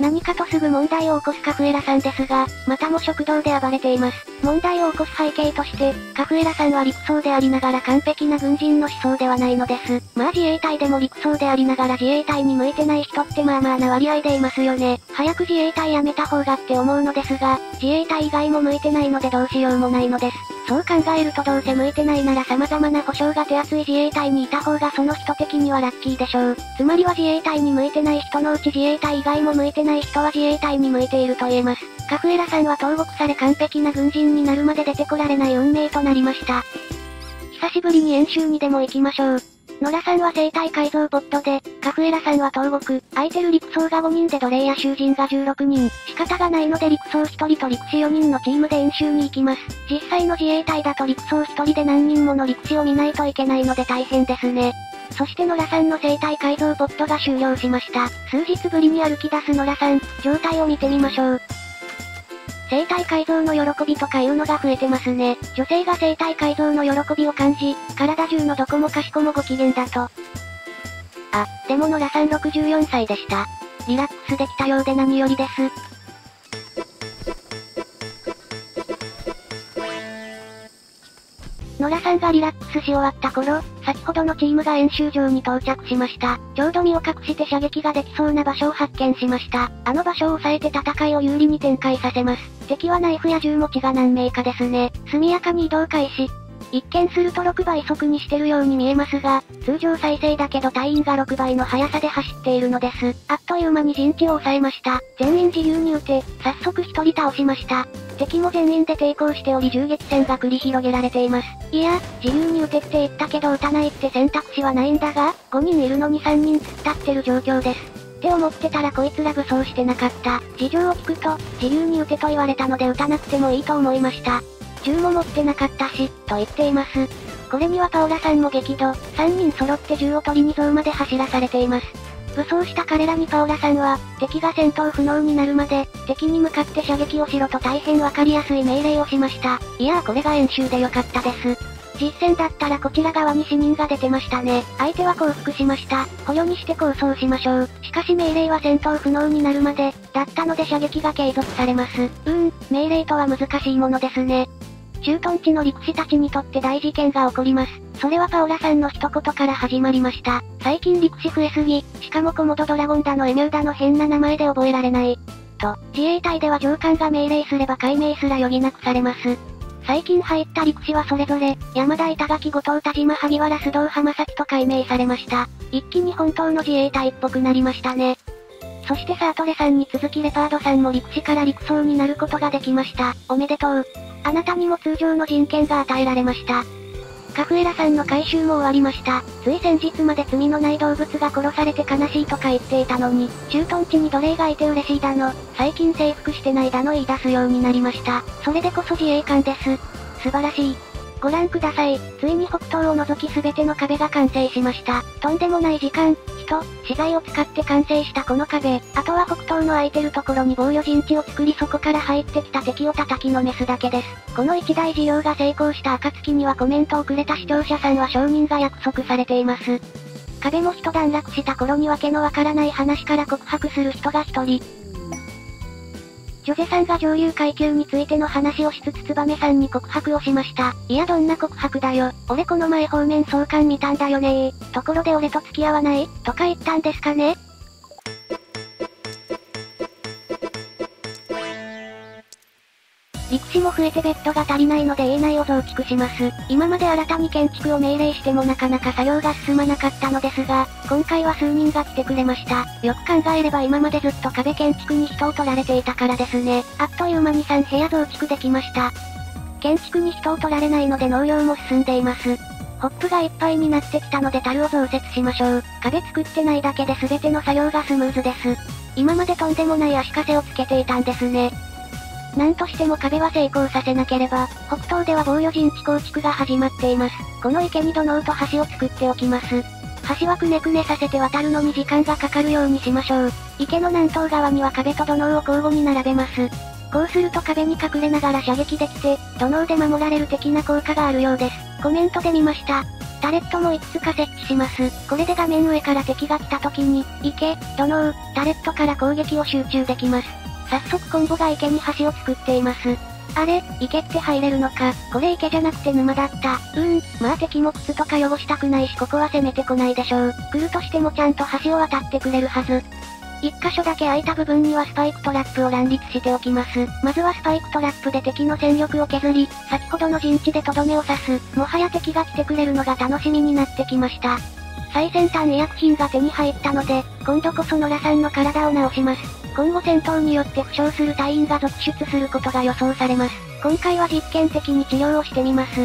何かとすぐ問題を起こすカフエラさんですが、またも食堂で暴れています。問題を起こす背景として、カフエラさんは陸曹でありながら完璧な軍人の思想ではないのです。まあ自衛隊でも陸曹でありながら自衛隊に向いてない人ってまあまあな割合でいますよね。早く自衛隊やめた方がって思うのですが、自衛隊以外も向いてないのでどうしようもないのです。そう考えるとどうせ向いてないなら様々な保障が手厚い自衛隊にいた方がその人的にはラッキーでしょう。つまりは自衛隊に向いてない人のうち自衛隊以外も向いてない人は自衛隊に向いていると言えます。カフエラさんは投獄され完璧な軍人になるまで出てこられない運命となりました。久しぶりに演習にでも行きましょう。野良さんは生体改造ポットで、カフエラさんは投獄、空いてる陸曹がごにんで奴隷や囚人がじゅうろくにん、仕方がないので陸曹ひとりと陸士よにんのチームで演習に行きます。実際の自衛隊だと陸曹ひとりで何人もの陸士を見ないといけないので大変ですね。そして野良さんの生体改造ポットが終了しました。数日ぶりに歩き出す野良さん、状態を見てみましょう。生体改造の喜びとかいうのが増えてますね。女性が生体改造の喜びを感じ、体中のどこもかしこもご機嫌だと。あ、でも野良さんろくじゅうよんさいでした。リラックスできたようで何よりです。野良さんがリラックスし終わった頃、先ほどのチームが演習場に到着しました。ちょうど身を隠して射撃ができそうな場所を発見しました。あの場所を抑えて戦いを有利に展開させます。敵はナイフや銃持ちが何名かですね。速やかに移動開始。一見するとろくばい速にしてるように見えますが、通常再生だけど隊員がろくばいの速さで走っているのです。あっという間に陣地を抑えました。全員自由に撃て、早速ひとり倒しました。敵も全員で抵抗しており銃撃戦が繰り広げられています。いや、自由に撃てって言ったけど撃たないって選択肢はないんだが、ごにんいるのにさんにん突っ立ってる状況です。って思ってたらこいつら武装してなかった。事情を聞くと、自由に撃てと言われたので撃たなくてもいいと思いました。銃も持ってなかったし、と言っています。これにはパオラさんも激怒、さんにん揃って銃を取りにゾウまで走らされています。武装した彼らにパオラさんは、敵が戦闘不能になるまで、敵に向かって射撃をしろと大変わかりやすい命令をしました。いやーこれが演習でよかったです。実戦だったらこちら側に死人が出てましたね。相手は降伏しました。捕虜にして抗争しましょう。しかし命令は戦闘不能になるまで、だったので射撃が継続されます。うーん、命令とは難しいものですね。駐屯地の陸士たちにとって大事件が起こります。それはパオラさんの一言から始まりました。最近陸士増えすぎ、しかもコモドドラゴンだのエミューだの変な名前で覚えられない。と、自衛隊では上官が命令すれば解明すら余儀なくされます。最近入った陸士はそれぞれ、山田、板垣、後藤、田島、萩原、須藤、浜崎と改名されました。一気に本当の自衛隊っぽくなりましたね。そしてサートレさんに続きレパードさんも陸士から陸曹になることができました。おめでとう。あなたにも通常の人権が与えられました。カフエラさんの回収も終わりました。つい先日まで罪のない動物が殺されて悲しいとか言っていたのに、駐屯地に奴隷がいて嬉しいだの、最近征服してないだの言い出すようになりました。それでこそ自衛官です。素晴らしい。ご覧ください。ついに北東を除き全ての壁が完成しました。とんでもない時間、人、資材を使って完成したこの壁、あとは北東の空いてるところに防御陣地を作りそこから入ってきた敵を叩きのめすだけです。この一大事業が成功した暁にはコメントをくれた視聴者さんは承認が約束されています。壁も一段落した頃にわけのわからない話から告白する人が一人。ジョゼさんが上流階級についての話をしつつツバメさんに告白をしました。いやどんな告白だよ。俺この前方面相関見たんだよねー。ところで俺と付き合わないとか言ったんですかね。陸士も増えてベッドが足りないのでエーナイを増築します。今まで新たに建築を命令してもなかなか作業が進まなかったのですが、今回は数人が来てくれました。よく考えれば今までずっと壁建築に人を取られていたからですね。あっという間にさんぶや増築できました。建築に人を取られないので農業も進んでいます。ホップがいっぱいになってきたので樽を増設しましょう。壁作ってないだけで全ての作業がスムーズです。今までとんでもない足かせをつけていたんですね。なんとしても壁は成功させなければ、北東では防御陣地構築が始まっています。この池に土のうと橋を作っておきます。橋はくねくねさせて渡るのに時間がかかるようにしましょう。池の南東側には壁と土のうを交互に並べます。こうすると壁に隠れながら射撃できて、土のうで守られる的な効果があるようです。コメントで見ました。タレットもいくつか設置します。これで画面上から敵が来た時に、池、土のう、タレットから攻撃を集中できます。早速コンボが池に橋を作っています。あれ、池って入れるのか。これ池じゃなくて沼だった。うーん、まあ敵も靴とか汚したくないしここは攻めてこないでしょう。来るとしてもちゃんと橋を渡ってくれるはず。一箇所だけ空いた部分にはスパイクトラップを乱立しておきます。まずはスパイクトラップで敵の戦力を削り、先ほどの陣地でとどめを刺す。もはや敵が来てくれるのが楽しみになってきました。最先端医薬品が手に入ったので、今度こそ野良さんの体を治します。今後戦闘によって負傷する隊員が続出することが予想されます。今回は実験的に治療をしてみます。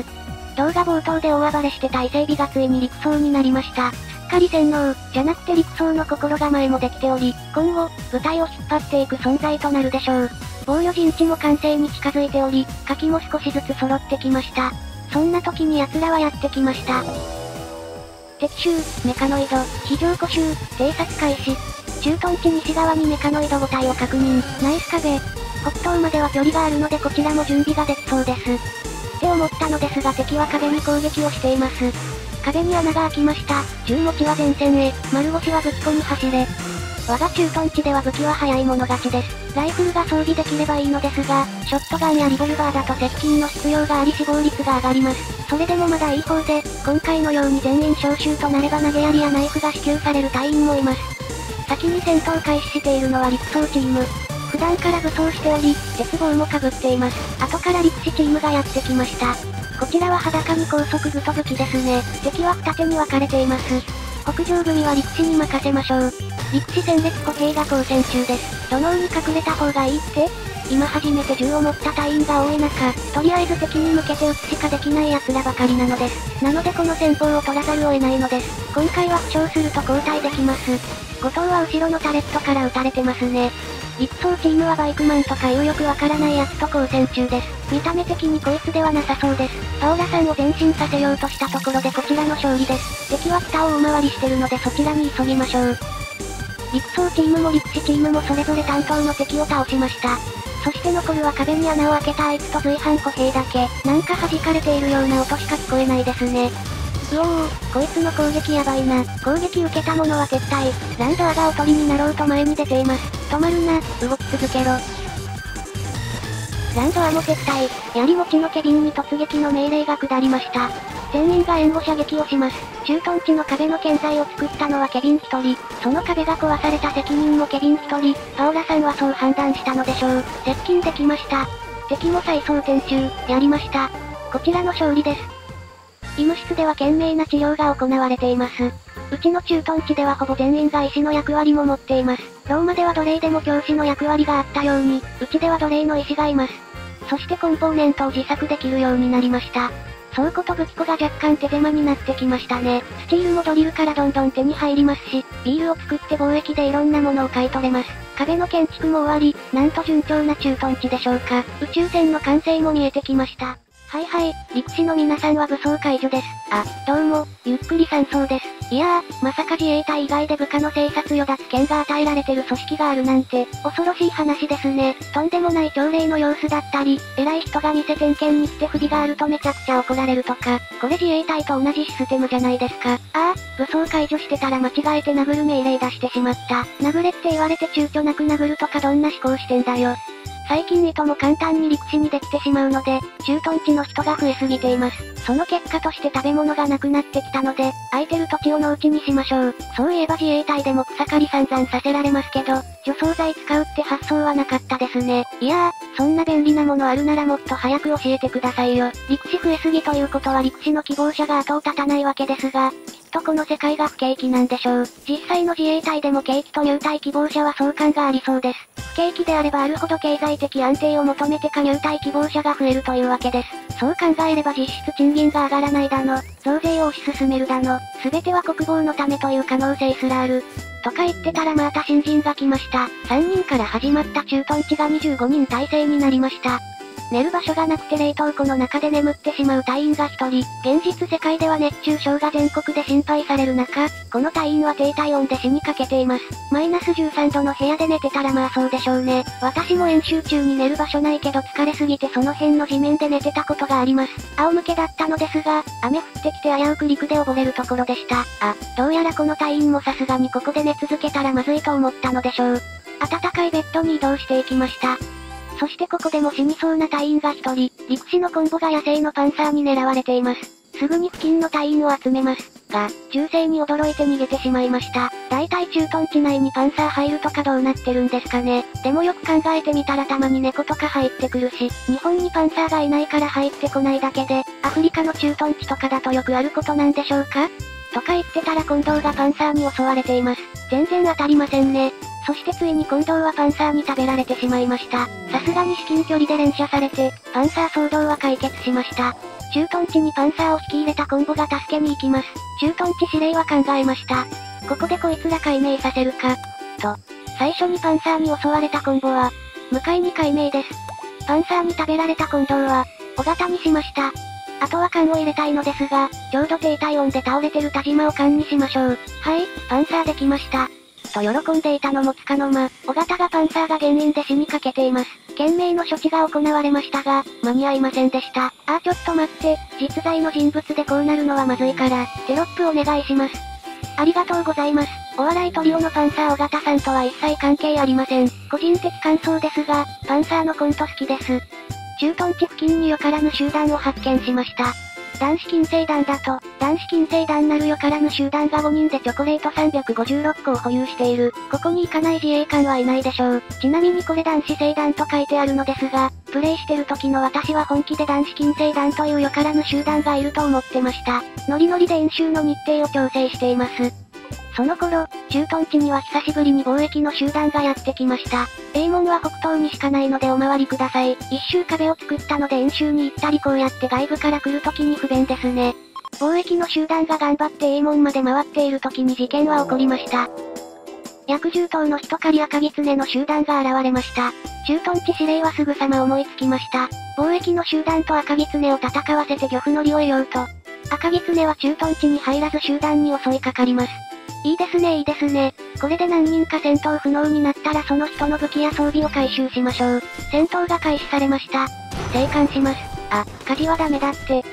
動画冒頭で大暴れして体制美がついに陸曹になりました。すっかり洗脳、じゃなくて陸曹の心構えもできており、今後、部隊を引っ張っていく存在となるでしょう。防御陣地も完成に近づいており、火器も少しずつ揃ってきました。そんな時に奴らはやってきました。敵襲、メカノイド、非常固襲、偵察開始。駐屯地西側にメカノイドごたいを確認。ナイス壁。北東までは距離があるのでこちらも準備ができそうです。って思ったのですが敵は壁に攻撃をしています。壁に穴が開きました。銃持ちは前線へ、丸腰はぶっこに走れ。我が駐屯地では武器は早い者勝ちです。ライフルが装備できればいいのですが、ショットガンやリボルバーだと接近の必要があり死亡率が上がります。それでもまだいい方で、今回のように全員召集となれば投げ槍やナイフが支給される隊員もいます。先に戦闘開始しているのは陸曹チーム。普段から武装しており、鉄棒も被っています。後から陸士チームがやってきました。こちらは裸に高速ぶとぶちですね。敵は二手に分かれています。北上組は陸士に任せましょう。陸士戦列歩兵が交戦中です。土のうに隠れた方がいいって?今初めて銃を持った隊員が多い中、とりあえず敵に向けて撃つしかできない奴らばかりなのです。なのでこの戦法を取らざるを得ないのです。今回は負傷すると交代できます。後藤は後ろのタレットから撃たれてますね。陸装チームはバイクマンとかいうよくわからない奴と交戦中です。見た目的にこいつではなさそうです。パオラさんを前進させようとしたところでこちらの勝利です。敵は北を大回りしてるのでそちらに急ぎましょう。陸装チームも陸士チームもそれぞれ担当の敵を倒しました。そして残るは壁に穴を開けたあいつと随伴歩兵だけ。なんか弾かれているような音しか聞こえないですね。うおー、こいつの攻撃やばいな。攻撃受けた者は撤退。ランドアがおとりになろうと前に出ています。止まるな、動き続けろ。ランドアも撤退。槍持ちのケビンに突撃の命令が下りました。全員が援護射撃をします。駐屯地の壁の建材を作ったのはケビン一人。その壁が壊された責任もケビン一人。パオラさんはそう判断したのでしょう。接近できました。敵も再装填中。やりました。こちらの勝利です。医務室では懸命な治療が行われています。うちの駐屯地ではほぼ全員が医師の役割も持っています。ローマでは奴隷でも教師の役割があったように、うちでは奴隷の医師がいます。そしてコンポーネントを自作できるようになりました。倉庫と武器庫が若干手狭になってきましたね。スチールもドリルからどんどん手に入りますし、ビールを作って貿易でいろんなものを買い取れます。壁の建築も終わり、なんと順調な駐屯地でしょうか。宇宙船の完成も見えてきました。はいはい、陸士の皆さんは武装解除です。あ、どうも、ゆっくり参奏です。いやー、まさか自衛隊以外で部下の生殺与奪権が与えられてる組織があるなんて、恐ろしい話ですね。とんでもない朝礼の様子だったり、偉い人が店点検に来て不備があるとめちゃくちゃ怒られるとか、これ自衛隊と同じシステムじゃないですか。あー、武装解除してたら間違えて殴る命令出してしまった。殴れって言われて躊躇なく殴るとかどんな思考してんだよ。最近いとも簡単に陸士にできてしまうので、駐屯地の人が増えすぎています。その結果として食べ物がなくなってきたので、空いてる土地を農地にしましょう。そういえば自衛隊でも草刈り散々させられますけど、除草剤使うって発想はなかったですね。いやー、そんな便利なものあるならもっと早く教えてくださいよ。陸士増えすぎということは陸士の希望者が後を絶たないわけですが、とこの世界が不景気なんでしょう。実際の自衛隊でも景気と入隊希望者は相関がありそうです。不景気であればあるほど経済的安定を求めてか入隊希望者が増えるというわけです。そう考えれば実質賃金が上がらないだの、増税を推し進めるだの、すべては国防のためという可能性すらある。とか言ってたらまた新人が来ました。さんにんから始まった駐屯地がにじゅうごにん体制になりました。寝る場所がなくて冷凍庫の中で眠ってしまう隊員がひとり、現実世界では熱中症が全国で心配される中、この隊員は低体温で死にかけています。マイナスじゅうさんどの部屋で寝てたらまあそうでしょうね。私も演習中に寝る場所ないけど疲れすぎてその辺の地面で寝てたことがあります。仰向けだったのですが、雨降ってきて危うく陸で溺れるところでした。あ、どうやらこの隊員もさすがにここで寝続けたらまずいと思ったのでしょう。暖かいベッドに移動していきました。そしてここでも死にそうな隊員が一人、陸士のコンボが野生のパンサーに狙われています。すぐに付近の隊員を集めます。が、銃声に驚いて逃げてしまいました。大体駐屯地内にパンサー入るとかどうなってるんですかね。でもよく考えてみたらたまに猫とか入ってくるし、日本にパンサーがいないから入ってこないだけで、アフリカの駐屯地とかだとよくあることなんでしょうか?とか言ってたら近藤がパンサーに襲われています。全然当たりませんね。そしてついに近藤はパンサーに食べられてしまいました。さすがに至近距離で連射されて、パンサー騒動は解決しました。駐屯地にパンサーを引き入れたコンボが助けに行きます。駐屯地司令は考えました。ここでこいつら解明させるか。と、最初にパンサーに襲われたコンボは、向かいに解明です。パンサーに食べられた近藤は、尾形にしました。あとは缶を入れたいのですが、ちょうど低体温で倒れてる田島を缶にしましょう。はい、パンサーできました。と喜んでいたのもつかの間、尾形がパンサーが原因で死にかけています。懸命の処置が行われましたが、間に合いませんでした。あーちょっと待って、実在の人物でこうなるのはまずいから、テロップお願いします。ありがとうございます。お笑いトリオのパンサー尾形さんとは一切関係ありません。個人的感想ですが、パンサーのコント好きです。駐屯地付近によからぬ集団を発見しました。男子金星団だと、男子金星団なるよからぬ集団がごにんでチョコレートさんびゃくごじゅうろっこを保有している。ここに行かない自衛官はいないでしょう。ちなみにこれ男子星団と書いてあるのですが、プレイしてる時の私は本気で男子禁制団というよからぬ集団がいると思ってました。ノリノリで演習の日程を調整しています。その頃、駐屯地には久しぶりに貿易の集団がやってきました。英門は北東にしかないのでお回りください。一周壁を作ったので演習に行ったりこうやって外部から来る時に不便ですね。貿易の集団が頑張って英門まで回っている時に事件は起こりました。約じゅう頭の一狩り赤狐の集団が現れました。駐屯地司令はすぐさま思いつきました。貿易の集団と赤狐を戦わせて漁夫の利を得ようと。赤狐は駐屯地に入らず集団に襲いかかります。いいですねいいですね。これで何人か戦闘不能になったらその人の武器や装備を回収しましょう。戦闘が開始されました。生還します。あ、火事はダメだって。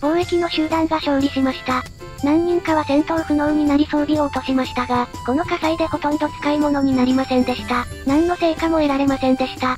貿易の集団が勝利しました。何人かは戦闘不能になり装備を落としましたが、この火災でほとんど使い物になりませんでした。何の成果も得られませんでした。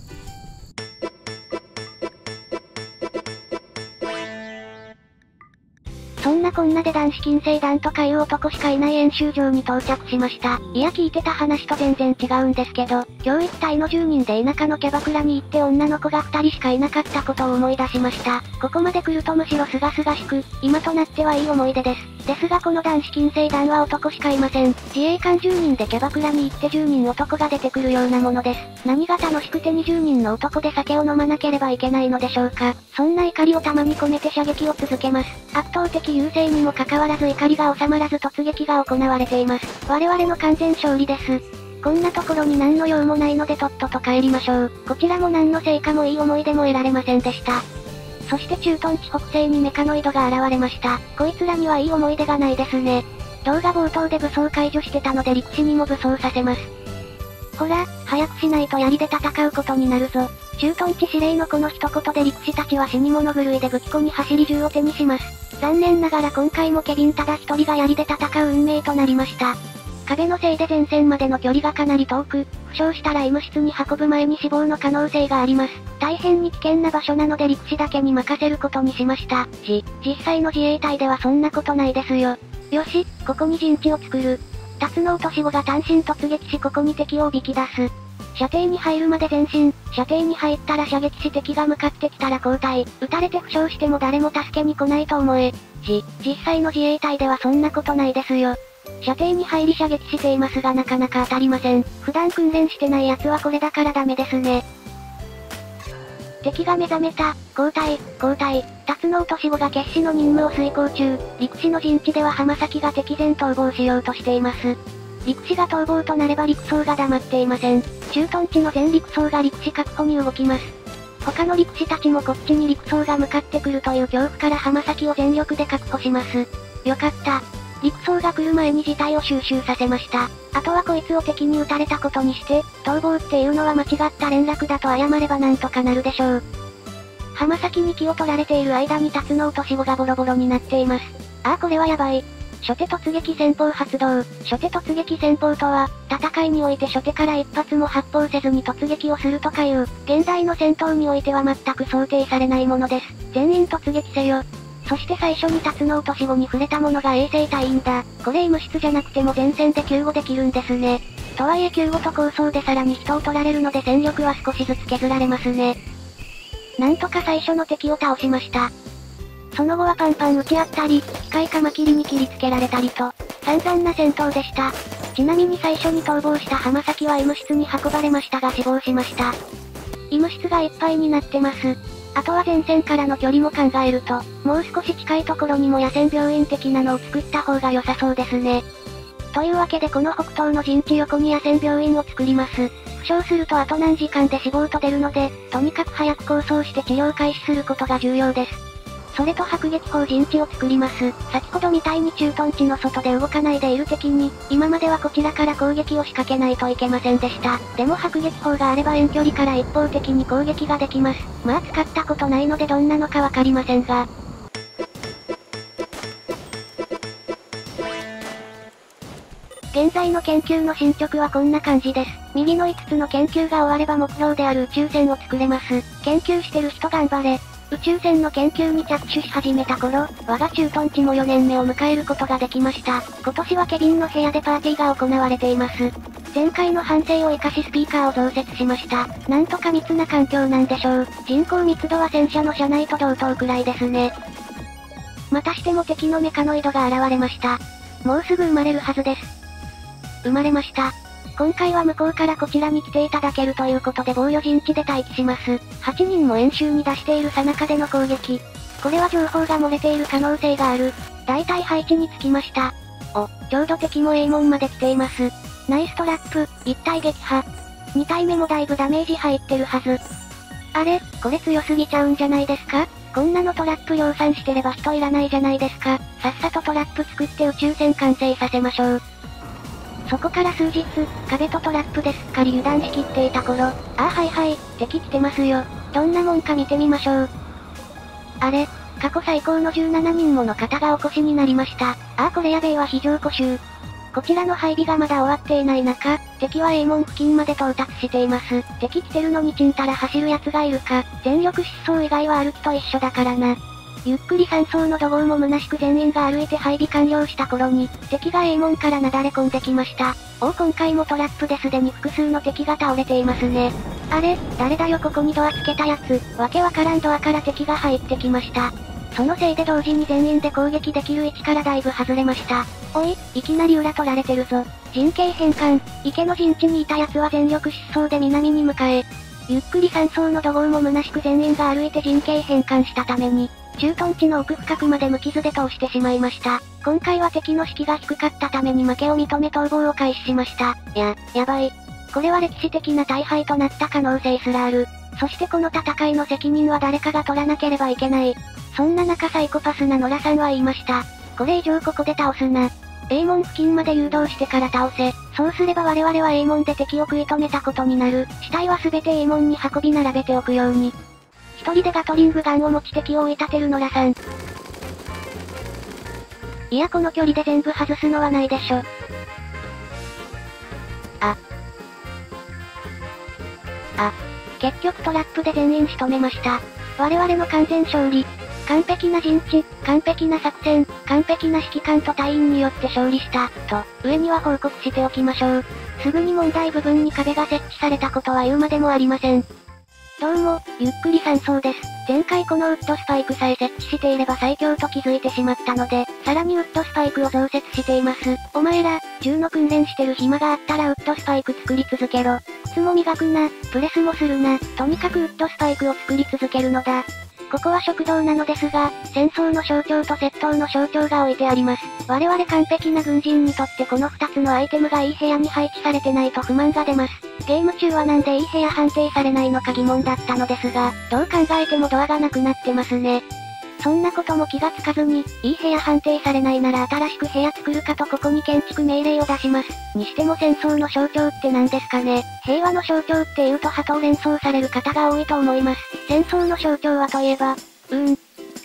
そんなこんなで男子禁制団とかいう男しかいない演習場に到着しました。いや聞いてた話と全然違うんですけど、教育隊のじゅうにんで田舎のキャバクラに行って女の子がふたりしかいなかったことを思い出しました。ここまで来るとむしろすがすがしく、今となってはいい思い出です。ですがこの男子禁制団は男しかいません。自衛官じゅうにんでキャバクラに行ってじゅうにん男が出てくるようなものです。何が楽しくてにじゅうにんの男で酒を飲まなければいけないのでしょうか。そんな怒りをたまに込めて射撃を続けます。圧倒的優勢にもかかわらず怒りが収まらず突撃が行われています。我々の完全勝利です。こんなところに何の用もないのでとっとと帰りましょう。こちらも何の成果もいい思い出も得られませんでした。そして駐屯地北西にメカノイドが現れました。こいつらにはいい思い出がないですね。動画冒頭で武装解除してたので陸士にも武装させます。ほら、早くしないと槍で戦うことになるぞ。駐屯地司令のこの一言で陸士たちは死に物狂いで武器庫に走り銃を手にします。残念ながら今回もケビンただ一人が槍で戦う運命となりました。壁のせいで前線までの距離がかなり遠く、負傷したら医務室に運ぶ前に死亡の可能性があります。大変に危険な場所なので陸士だけに任せることにしました。じ、実際の自衛隊ではそんなことないですよ。よし、ここに陣地を作る。タツノオトシゴが単身突撃しここに敵をおびき出す。射程に入るまで前進、射程に入ったら射撃し敵が向かってきたら交代、撃たれて負傷しても誰も助けに来ないと思え。じ、実際の自衛隊ではそんなことないですよ。射程に入り射撃していますがなかなか当たりません。普段訓練してない奴はこれだからダメですね。敵が目覚めた、交代、交代、タツノオトシゴが決死の任務を遂行中、陸士の陣地では浜崎が敵前逃亡しようとしています。陸士が逃亡となれば陸曹が黙っていません。駐屯地の全陸曹が陸士確保に動きます。他の陸士たちもこっちに陸曹が向かってくるという恐怖から浜崎を全力で確保します。よかった。陸曹が来る前に事態を収拾させました。あとはこいつを敵に撃たれたことにして、逃亡っていうのは間違った連絡だと謝ればなんとかなるでしょう。浜崎に気を取られている間にタツノオトシゴがボロボロになっています。ああこれはやばい。初手突撃戦法発動。初手突撃戦法とは、戦いにおいて初手から一発も発砲せずに突撃をするとかいう、現代の戦闘においては全く想定されないものです。全員突撃せよ。そして最初にタツノオトシゴに触れたものが衛生隊員だ。これ医務室じゃなくても前線で救護できるんですね。とはいえ救護と抗争でさらに人を取られるので戦力は少しずつ削られますね。なんとか最初の敵を倒しました。その後はパンパン打ち合ったり、機械カマキリに切りつけられたりと、散々な戦闘でした。ちなみに最初に逃亡した浜崎は医務室に運ばれましたが死亡しました。医務室がいっぱいになってます。あとは前線からの距離も考えると、もう少し近いところにも野戦病院的なのを作った方が良さそうですね。というわけでこの北東の陣地横に野戦病院を作ります。負傷するとあと何時間で死亡と出るので、とにかく早く抗争して治療開始することが重要です。それと迫撃砲陣地を作ります。先ほどみたいに駐屯地の外で動かないでいる敵に、今まではこちらから攻撃を仕掛けないといけませんでした。でも迫撃砲があれば遠距離から一方的に攻撃ができます。まあ使ったことないのでどんなのかわかりませんが。現在の研究の進捗はこんな感じです。右のいつつの研究が終われば目標である宇宙船を作れます。研究してる人頑張れ。宇宙船の研究に着手し始めた頃、我が駐屯地もよねんめを迎えることができました。今年はケビンの部屋でパーティーが行われています。前回の反省を生かしスピーカーを増設しました。なんとか密な環境なんでしょう。人口密度は戦車の車内と同等くらいですね。またしても敵のメカノイドが現れました。もうすぐ生まれるはずです。生まれました。今回は向こうからこちらに来ていただけるということで防御陣地で待機します。はちにんも演習に出している最中での攻撃。これは情報が漏れている可能性がある。大体配置につきました。お、ちょうど敵も A 門まで来ています。ナイストラップ、一体撃破。に体目もだいぶダメージ入ってるはず。あれ、これ強すぎちゃうんじゃないですか？こんなのトラップ量産してれば人いらないじゃないですか。さっさとトラップ作って宇宙船完成させましょう。そこから数日、壁とトラップですっかり油断しきっていた頃、ああはいはい、敵来てますよ。どんなもんか見てみましょう。あれ、過去最高のじゅうななにんもの方がお越しになりました。ああこれやべえは非常固臭。こちらの配備がまだ終わっていない中、敵は A 門付近まで到達しています。敵来てるのにちんたら走る奴がいるか、全力疾走以外は歩きと一緒だからな。ゆっくり山荘の怒号も虚しく全員が歩いて配備完了した頃に、敵が A 門からなだれ込んできました。おお今回もトラップですでに複数の敵が倒れていますね。あれ、誰だよここにドアつけたやつ、わけわからんドアから敵が入ってきました。そのせいで同時に全員で攻撃できる位置からだいぶ外れました。おい、いきなり裏取られてるぞ。陣形変換、池の陣地にいた奴は全力疾走で南に向かえ。ゆっくり山荘の怒号も虚しく全員が歩いて陣形変換したために、駐屯地の奥深くまで無傷で通してしまいました。今回は敵の士気が低かったために負けを認め逃亡を開始しました。や、やばい。これは歴史的な大敗となった可能性すらある。そしてこの戦いの責任は誰かが取らなければいけない。そんな中サイコパスな野良さんは言いました。これ以上ここで倒すな。A 門付近まで誘導してから倒せ。そうすれば我々は A 門で敵を食い止めたことになる。死体はすべて A 門に運び並べておくように。一人でガトリングガンを持ち敵を追い立てる野良さん。いやこの距離で全部外すのはないでしょ。あ。あ。結局トラップで全員仕留めました。我々の完全勝利。完璧な陣地、完璧な作戦、完璧な指揮官と隊員によって勝利した、と、上には報告しておきましょう。すぐに問題部分に壁が設置されたことは言うまでもありません。どうも、ゆっくり山荘です。前回このウッドスパイクさえ設置していれば最強と気づいてしまったので、さらにウッドスパイクを増設しています。お前ら、銃の訓練してる暇があったらウッドスパイク作り続けろ。靴も磨くな、プレスもするな、とにかくウッドスパイクを作り続けるのだ。ここは食堂なのですが、戦争の象徴と窃盗の象徴が置いてあります。我々完璧な軍人にとってこのふたつのアイテムがいい部屋に配置されてないと不満が出ます。ゲーム中はなんでいい部屋判定されないのか疑問だったのですが、どう考えてもドアがなくなってますね。そんなことも気がつかずに、いい部屋判定されないなら新しく部屋作るかとここに建築命令を出します。にしても戦争の象徴って何ですかね。平和の象徴って言うと鳩を連想される方が多いと思います。戦争の象徴はといえば、うーん、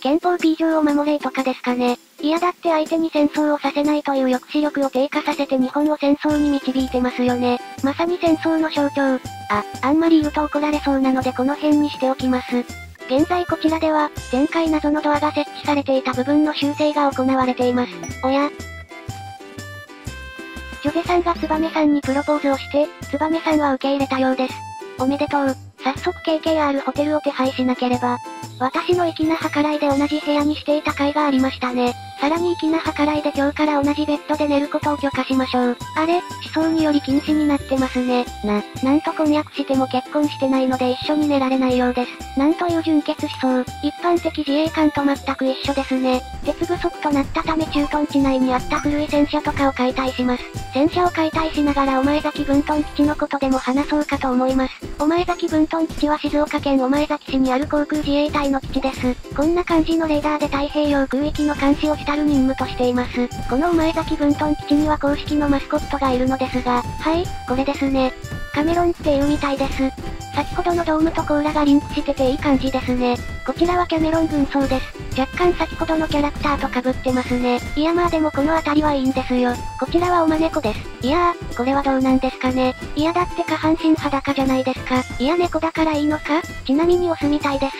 憲法 B 条を守れとかですかね。いやだって相手に戦争をさせないという抑止力を低下させて日本を戦争に導いてますよね。まさに戦争の象徴。あ、あんまり言うと怒られそうなのでこの辺にしておきます。現在こちらでは、前回謎のドアが設置されていた部分の修正が行われています。おや？ジョゼさんがツバメさんにプロポーズをして、ツバメさんは受け入れたようです。おめでとう。早速 ケーケーアール ホテルを手配しなければ。私の粋な計らいで同じ部屋にしていた甲斐がありましたね。さらに粋な計らいで今日から同じベッドで寝ることを許可しましょう。あれ、思想により禁止になってますね。な、なんと婚約しても結婚してないので一緒に寝られないようです。なんという純潔思想、一般的自衛官と全く一緒ですね。鉄不足となったため駐屯地内にあった古い戦車とかを解体します。戦車を解体しながらお前崎分屯基地のことでも話そうかと思います。お前崎分屯基地は静岡県お前崎市にある航空自衛隊の基地です。こんな感じのレーダーで太平洋空域の監視をしたる任務としています。このお前崎分屯基地には公式のマスコットがいるのですが、はい、これですね。カメロンっていうみたいです。先ほどのドームと甲羅がリンクしてていい感じですね。こちらはキャメロン軍曹です。若干先ほどのキャラクターと被ってますね。いやまあでもこの辺りはいいんですよ。こちらはおまねこです。いやー、これはどうなんですかね。いやだって下半身裸じゃないですか。いや猫だからいいのか？ちなみにオスみたいです。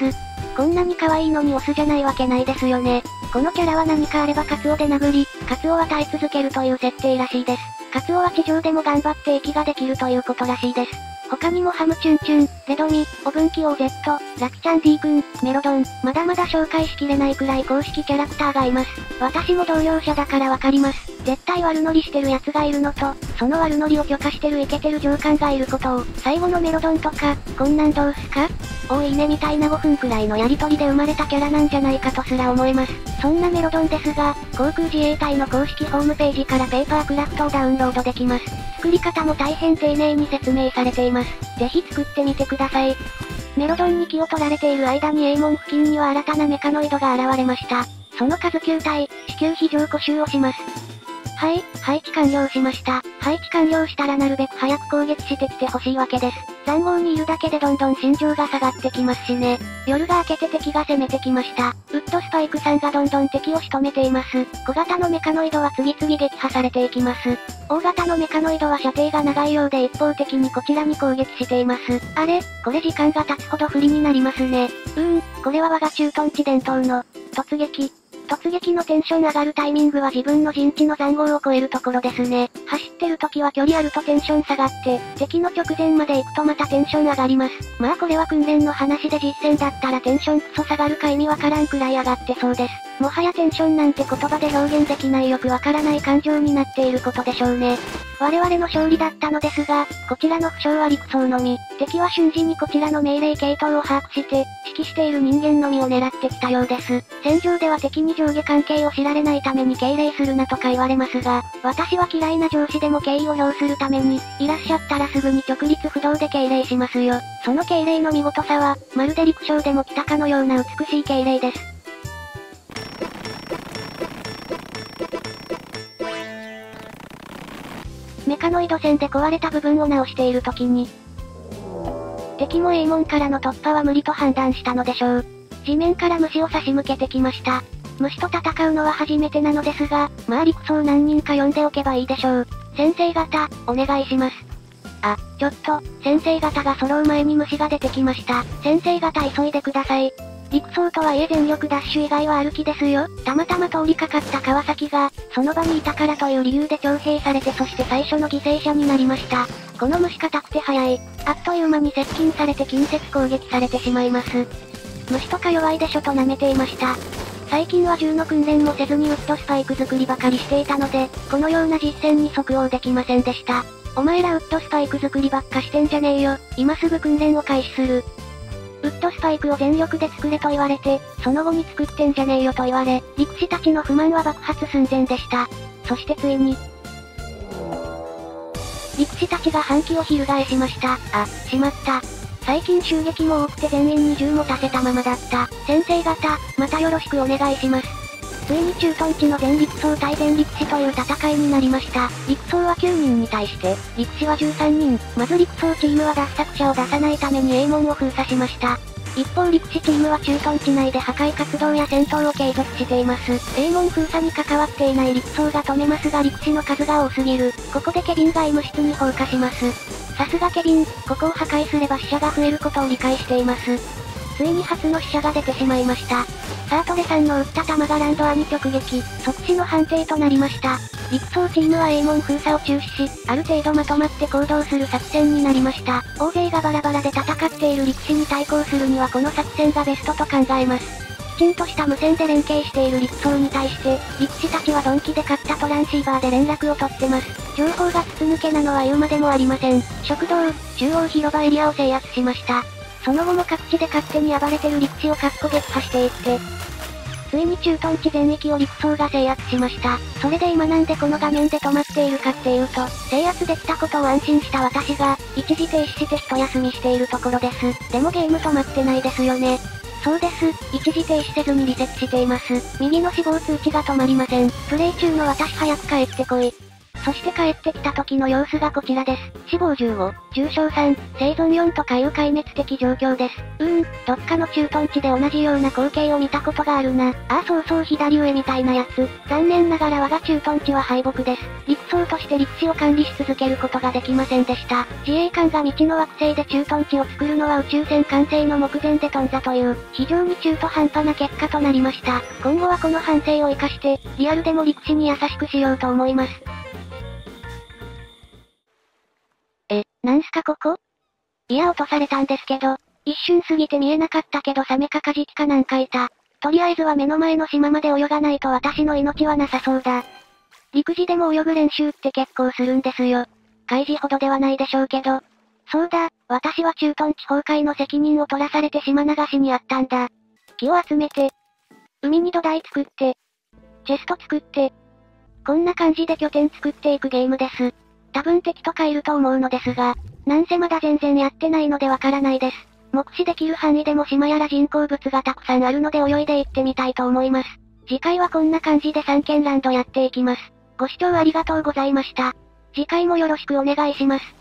こんなに可愛いのにオスじゃないわけないですよね。このキャラは何かあればカツオで殴り、カツオは耐え続けるという設定らしいです。カツオは地上でも頑張って息ができるということらしいです。他にもハムチュンチュン、レドミ、おぶんき オーゼット、ラキちゃん D 君、メロドン、まだまだ紹介しきれないくらい公式キャラクターがいます。私も同僚者だからわかります。絶対悪ノリしてる奴がいるのと、その悪ノリを許可してるイケてる上官がいることを、最後のメロドンとか、こんなんどうすか？おいいねみたいなごふんくらいのやりとりで生まれたキャラなんじゃないかとすら思えます。そんなメロドンですが、航空自衛隊の公式ホームページからペーパークラフトをダウンロードできます。作り方も大変丁寧に説明されています。ぜひ作ってみてください。メロドンに気を取られている間にエイモン付近には新たなメカノイドが現れました。その数きゅうたい、至急非常固集をします。はい、配置完了しました。配置完了したらなるべく早く攻撃してきてほしいわけです。塹壕にいるだけでどんどん心情が下がってきますしね。夜が明けて敵が攻めてきました。ウッドスパイクさんがどんどん敵を仕留めています。小型のメカノイドは次々撃破されていきます。大型のメカノイドは射程が長いようで一方的にこちらに攻撃しています。あれ、これ時間が経つほど不利になりますね。うーん、これは我が駐屯地伝統の突撃。突撃のテンション上がるタイミングは自分の陣地の塹壕を越えるところですね。走ってる時は距離あるとテンション下がって、敵の直前まで行くとまたテンション上がります。まあこれは訓練の話で実戦だったらテンションクソ下がるか意味わからんくらい上がってそうです。もはやテンションなんて言葉で表現できないよくわからない感情になっていることでしょうね。我々の勝利だったのですが、こちらの負傷は陸曹のみ。敵は瞬時にこちらの命令系統を把握して、指揮している人間のみを狙ってきたようです。戦場では敵に上下関係を知られないために敬礼するなとか言われますが、私は嫌いな上司でも敬意を表するために、いらっしゃったらすぐに直立不動で敬礼しますよ。その敬礼の見事さは、まるで陸将でも来たかのような美しい敬礼です。メカノイド戦で壊れた部分を直している時に、敵もエイモンからの突破は無理と判断したのでしょう。地面から虫を差し向けてきました。虫と戦うのは初めてなのですが、まあ陸曹何人か呼んでおけばいいでしょう。先生方、お願いします。あ、ちょっと、先生方が揃う前に虫が出てきました。先生方急いでください。陸曹とはいえ全力ダッシュ以外は歩きですよ。たまたま通りかかった川崎が、その場にいたからという理由で徴兵されてそして最初の犠牲者になりました。この虫硬くて速い。あっという間に接近されて近接攻撃されてしまいます。虫とか弱いでしょと舐めていました。最近は銃の訓練もせずにウッドスパイク作りばかりしていたので、このような実戦に即応できませんでした。お前らウッドスパイク作りばっかしてんじゃねえよ。今すぐ訓練を開始する。ウッドスパイクを全力で作れと言われて、その後に作ってんじゃねえよと言われ、陸士たちの不満は爆発寸前でした。そしてついに、陸士たちが反旗を翻しました。あ、しまった。最近襲撃も多くて全員に銃持たせたままだった。先生方、またよろしくお願いします。ついに駐屯地の全陸曹対全陸士という戦いになりました。陸曹はきゅうにんに対して、陸士はじゅうさんにん。まず陸曹チームは脱作者を出さないためにエイモンを封鎖しました。一方陸士チームは駐屯地内で破壊活動や戦闘を継続しています。エイモン封鎖に関わっていない陸曹が止めますが陸士の数が多すぎる。ここでケビンが医務室に放火します。さすがケビン、ここを破壊すれば死者が増えることを理解しています。ついに初の死者が出てしまいました。サートレさんの撃った弾がランドアに直撃、即死の判定となりました。陸曹チームはエイモン封鎖を中止し、ある程度まとまって行動する作戦になりました。大勢がバラバラで戦っている陸士に対抗するにはこの作戦がベストと考えます。きちんとした無線で連携している陸曹に対して、陸士たちはドンキで買ったトランシーバーで連絡を取ってます。情報が筒抜けなのは言うまでもありません。食堂、中央広場エリアを制圧しました。その後も各地で勝手に暴れてる陸士をかっこ撃破していって、ついに駐屯地全域を陸曹が制圧しました。それで今なんでこの画面で止まっているかっていうと、制圧できたことを安心した私が、一時停止して一休みしているところです。でもゲーム止まってないですよね。そうです、一時停止せずにリセットしています。右の死亡通知が止まりません。プレイ中の私早く帰ってこい。そして帰ってきた時の様子がこちらです。死亡じゅうご、重傷さん、生存よんとかいう壊滅的状況です。うーん、どっかの駐屯地で同じような光景を見たことがあるな。ああそうそう左上みたいなやつ。残念ながら我が駐屯地は敗北です。陸曹として陸士を管理し続けることができませんでした。自衛官が未知の惑星で駐屯地を作るのは宇宙船完成の目前で飛んだという、非常に中途半端な結果となりました。今後はこの反省を生かして、リアルでも陸士に優しくしようと思います。ですかここ？いや、落とされたんですけど、一瞬過ぎて見えなかったけどサメかカジキかなんかいた。とりあえずは目の前の島まで泳がないと私の命はなさそうだ。陸自でも泳ぐ練習って結構するんですよ。海自ほどではないでしょうけど。そうだ、私は駐屯地崩壊の責任を取らされて島流しにあったんだ。木を集めて、海に土台作って、チェスト作って、こんな感じで拠点作っていくゲームです。多分敵とかいると思うのですが、なんせまだ全然やってないのでわからないです。目視できる範囲でも島やら人工物がたくさんあるので泳いでいってみたいと思います。次回はこんな感じで三軒ランドやっていきます。ご視聴ありがとうございました。次回もよろしくお願いします。